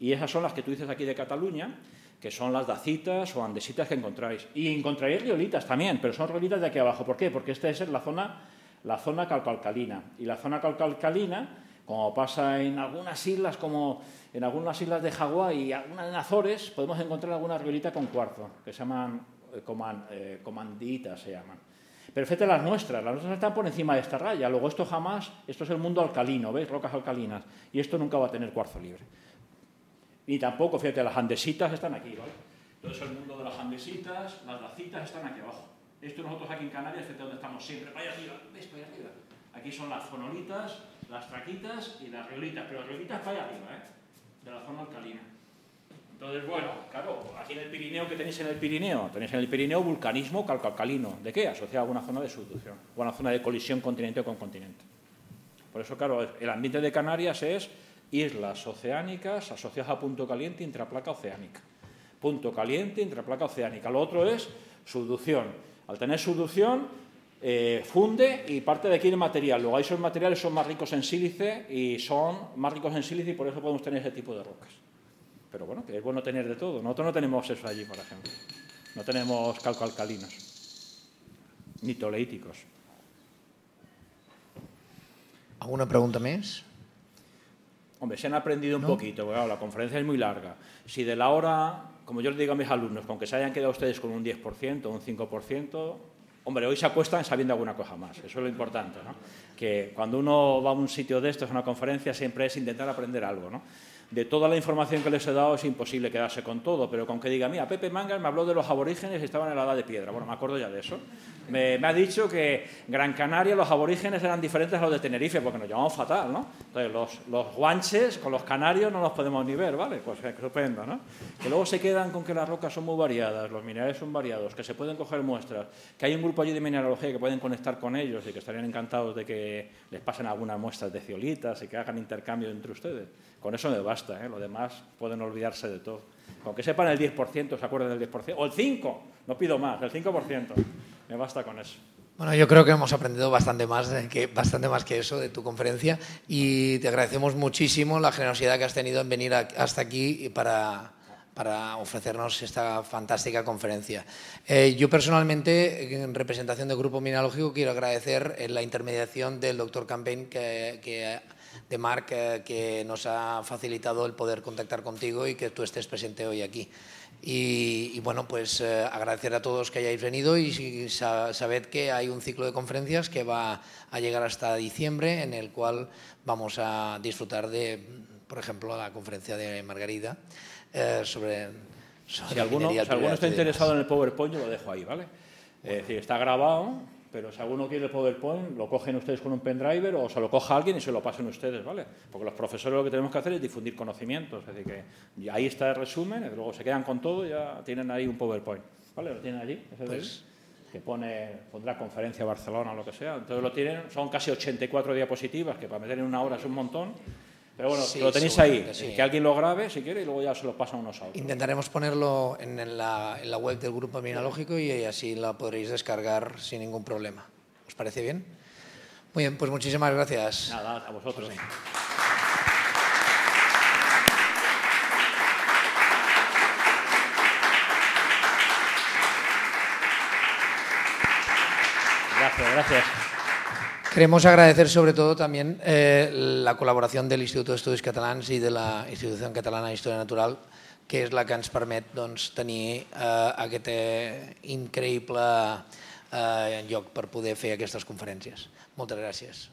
Y esas son las que tú dices aquí de Cataluña, que son las dacitas o andesitas que encontráis. Y encontraréis riolitas también, pero son riolitas de aquí abajo. ¿Por qué? Porque esta es la zona calcalcalina. Y la zona calcalcalina, como pasa en algunas islas, como en algunas islas de Hawái y algunas en Azores, podemos encontrar alguna riolita con cuarzo, que se llaman comanditas, se llaman. Pero fíjate las nuestras están por encima de esta raya. Luego esto es el mundo alcalino, ¿veis? Rocas alcalinas. Y esto nunca va a tener cuarzo libre. Ni tampoco, fíjate, las andesitas están aquí, ¿vale? Entonces el mundo de las andesitas, las dacitas están aquí abajo. Esto nosotros aquí en Canarias, fíjate donde estamos siempre, vaya arriba, ¿ves? Vaya arriba. Aquí son las fonolitas, las traquitas y las riolitas, pero las riolitas vaya arriba, ¿eh? De la zona alcalina. Entonces, bueno, claro, aquí en el Pirineo, ¿qué tenéis en el Pirineo? Tenéis en el Pirineo vulcanismo calcalcalino. ¿De qué? Asociado a una zona de subducción, o a una zona de colisión continente con continente. Por eso, claro, el ambiente de Canarias es islas oceánicas asociadas a punto caliente intraplaca oceánica. Punto caliente intraplaca oceánica. Lo otro es subducción. Al tener subducción, funde y parte de aquí el material. Luego esos materiales son más ricos en sílice y por eso podemos tener ese tipo de rocas. Pero bueno, que es bueno tener de todo. Nosotros no tenemos eso allí, por ejemplo. No tenemos calcoalcalinos ni toleíticos. ¿Alguna pregunta más? Hombre, se han aprendido un poquito, porque, claro, la conferencia es muy larga. Si de la hora, como yo les digo a mis alumnos, aunque se hayan quedado ustedes con un 10% o un 5%, hombre, hoy se acuestan sabiendo alguna cosa más. Eso es lo importante, ¿no? Que cuando uno va a un sitio de estos, a una conferencia, siempre es intentar aprender algo, ¿no? De toda la información que les he dado es imposible quedarse con todo, pero con que diga, mira, Pepe Mangas me habló de los aborígenes y estaban en la edad de piedra. Bueno, me acuerdo ya de eso. Me ha dicho que Gran Canaria los aborígenes eran diferentes a los de Tenerife, porque nos llamamos fatal, ¿no? Entonces, los guanches con los canarios no los podemos ni ver, ¿vale? Pues estupendo, ¿no? Que luego se quedan con que las rocas son muy variadas, los minerales son variados, que se pueden coger muestras, que hay un grupo allí de mineralogía que pueden conectar con ellos y que estarían encantados de que les pasen algunas muestras de zeolitas y que hagan intercambio entre ustedes. Con eso me basta, ¿eh? Lo demás pueden olvidarse de todo. Aunque sepan el 10%, se acuerden del 10%, o el 5%, no pido más, el 5%, me basta con eso. Bueno, yo creo que hemos aprendido bastante más que eso de tu conferencia y te agradecemos muchísimo la generosidad que has tenido en venir hasta aquí para ofrecernos esta fantástica conferencia. Yo personalmente, en representación del Grupo Mineralógico, quiero agradecer la intermediación del doctor Campaign que nos ha facilitado el poder contactar contigo y que tú estés presente hoy aquí. Y bueno, pues agradecer a todos que hayáis venido y sabed que hay un ciclo de conferencias que va a llegar hasta diciembre, en el cual vamos a disfrutar de, por ejemplo, la conferencia de Margarida sobre si alguno está interesado en el PowerPoint, yo lo dejo ahí, ¿vale? Bueno. Es decir, está grabado, pero si alguno quiere el PowerPoint, lo cogen ustedes con un pendrive o se lo coja alguien y se lo pasen ustedes, ¿vale? Porque los profesores lo que tenemos que hacer es difundir conocimientos, es decir, que ahí está el resumen, luego se quedan con todo, ya tienen ahí un PowerPoint, ¿vale? Lo tienen allí, pues, que pondrá conferencia Barcelona o lo que sea, entonces lo tienen, son casi 84 diapositivas, que para meter en una hora es un montón. Pero bueno, sí, lo tenéis ahí, sí. Que alguien lo grabe si quiere y luego ya se lo pasan unos a otros. Intentaremos ponerlo en la web del Grupo Mineralógico y así la podréis descargar sin ningún problema. ¿Os parece bien? Muy bien, pues muchísimas gracias. Nada, a vosotros. Pues sí. Gracias, gracias. Queremos agradecer sobre todo también la col·laboració del Instituto de Estudios Catalans i de la Institució Catalana de Historia Natural, que és la que ens permet doncs, tenir aquest increïble lloc per poder fer aquestes conferències. Moltes gràcies.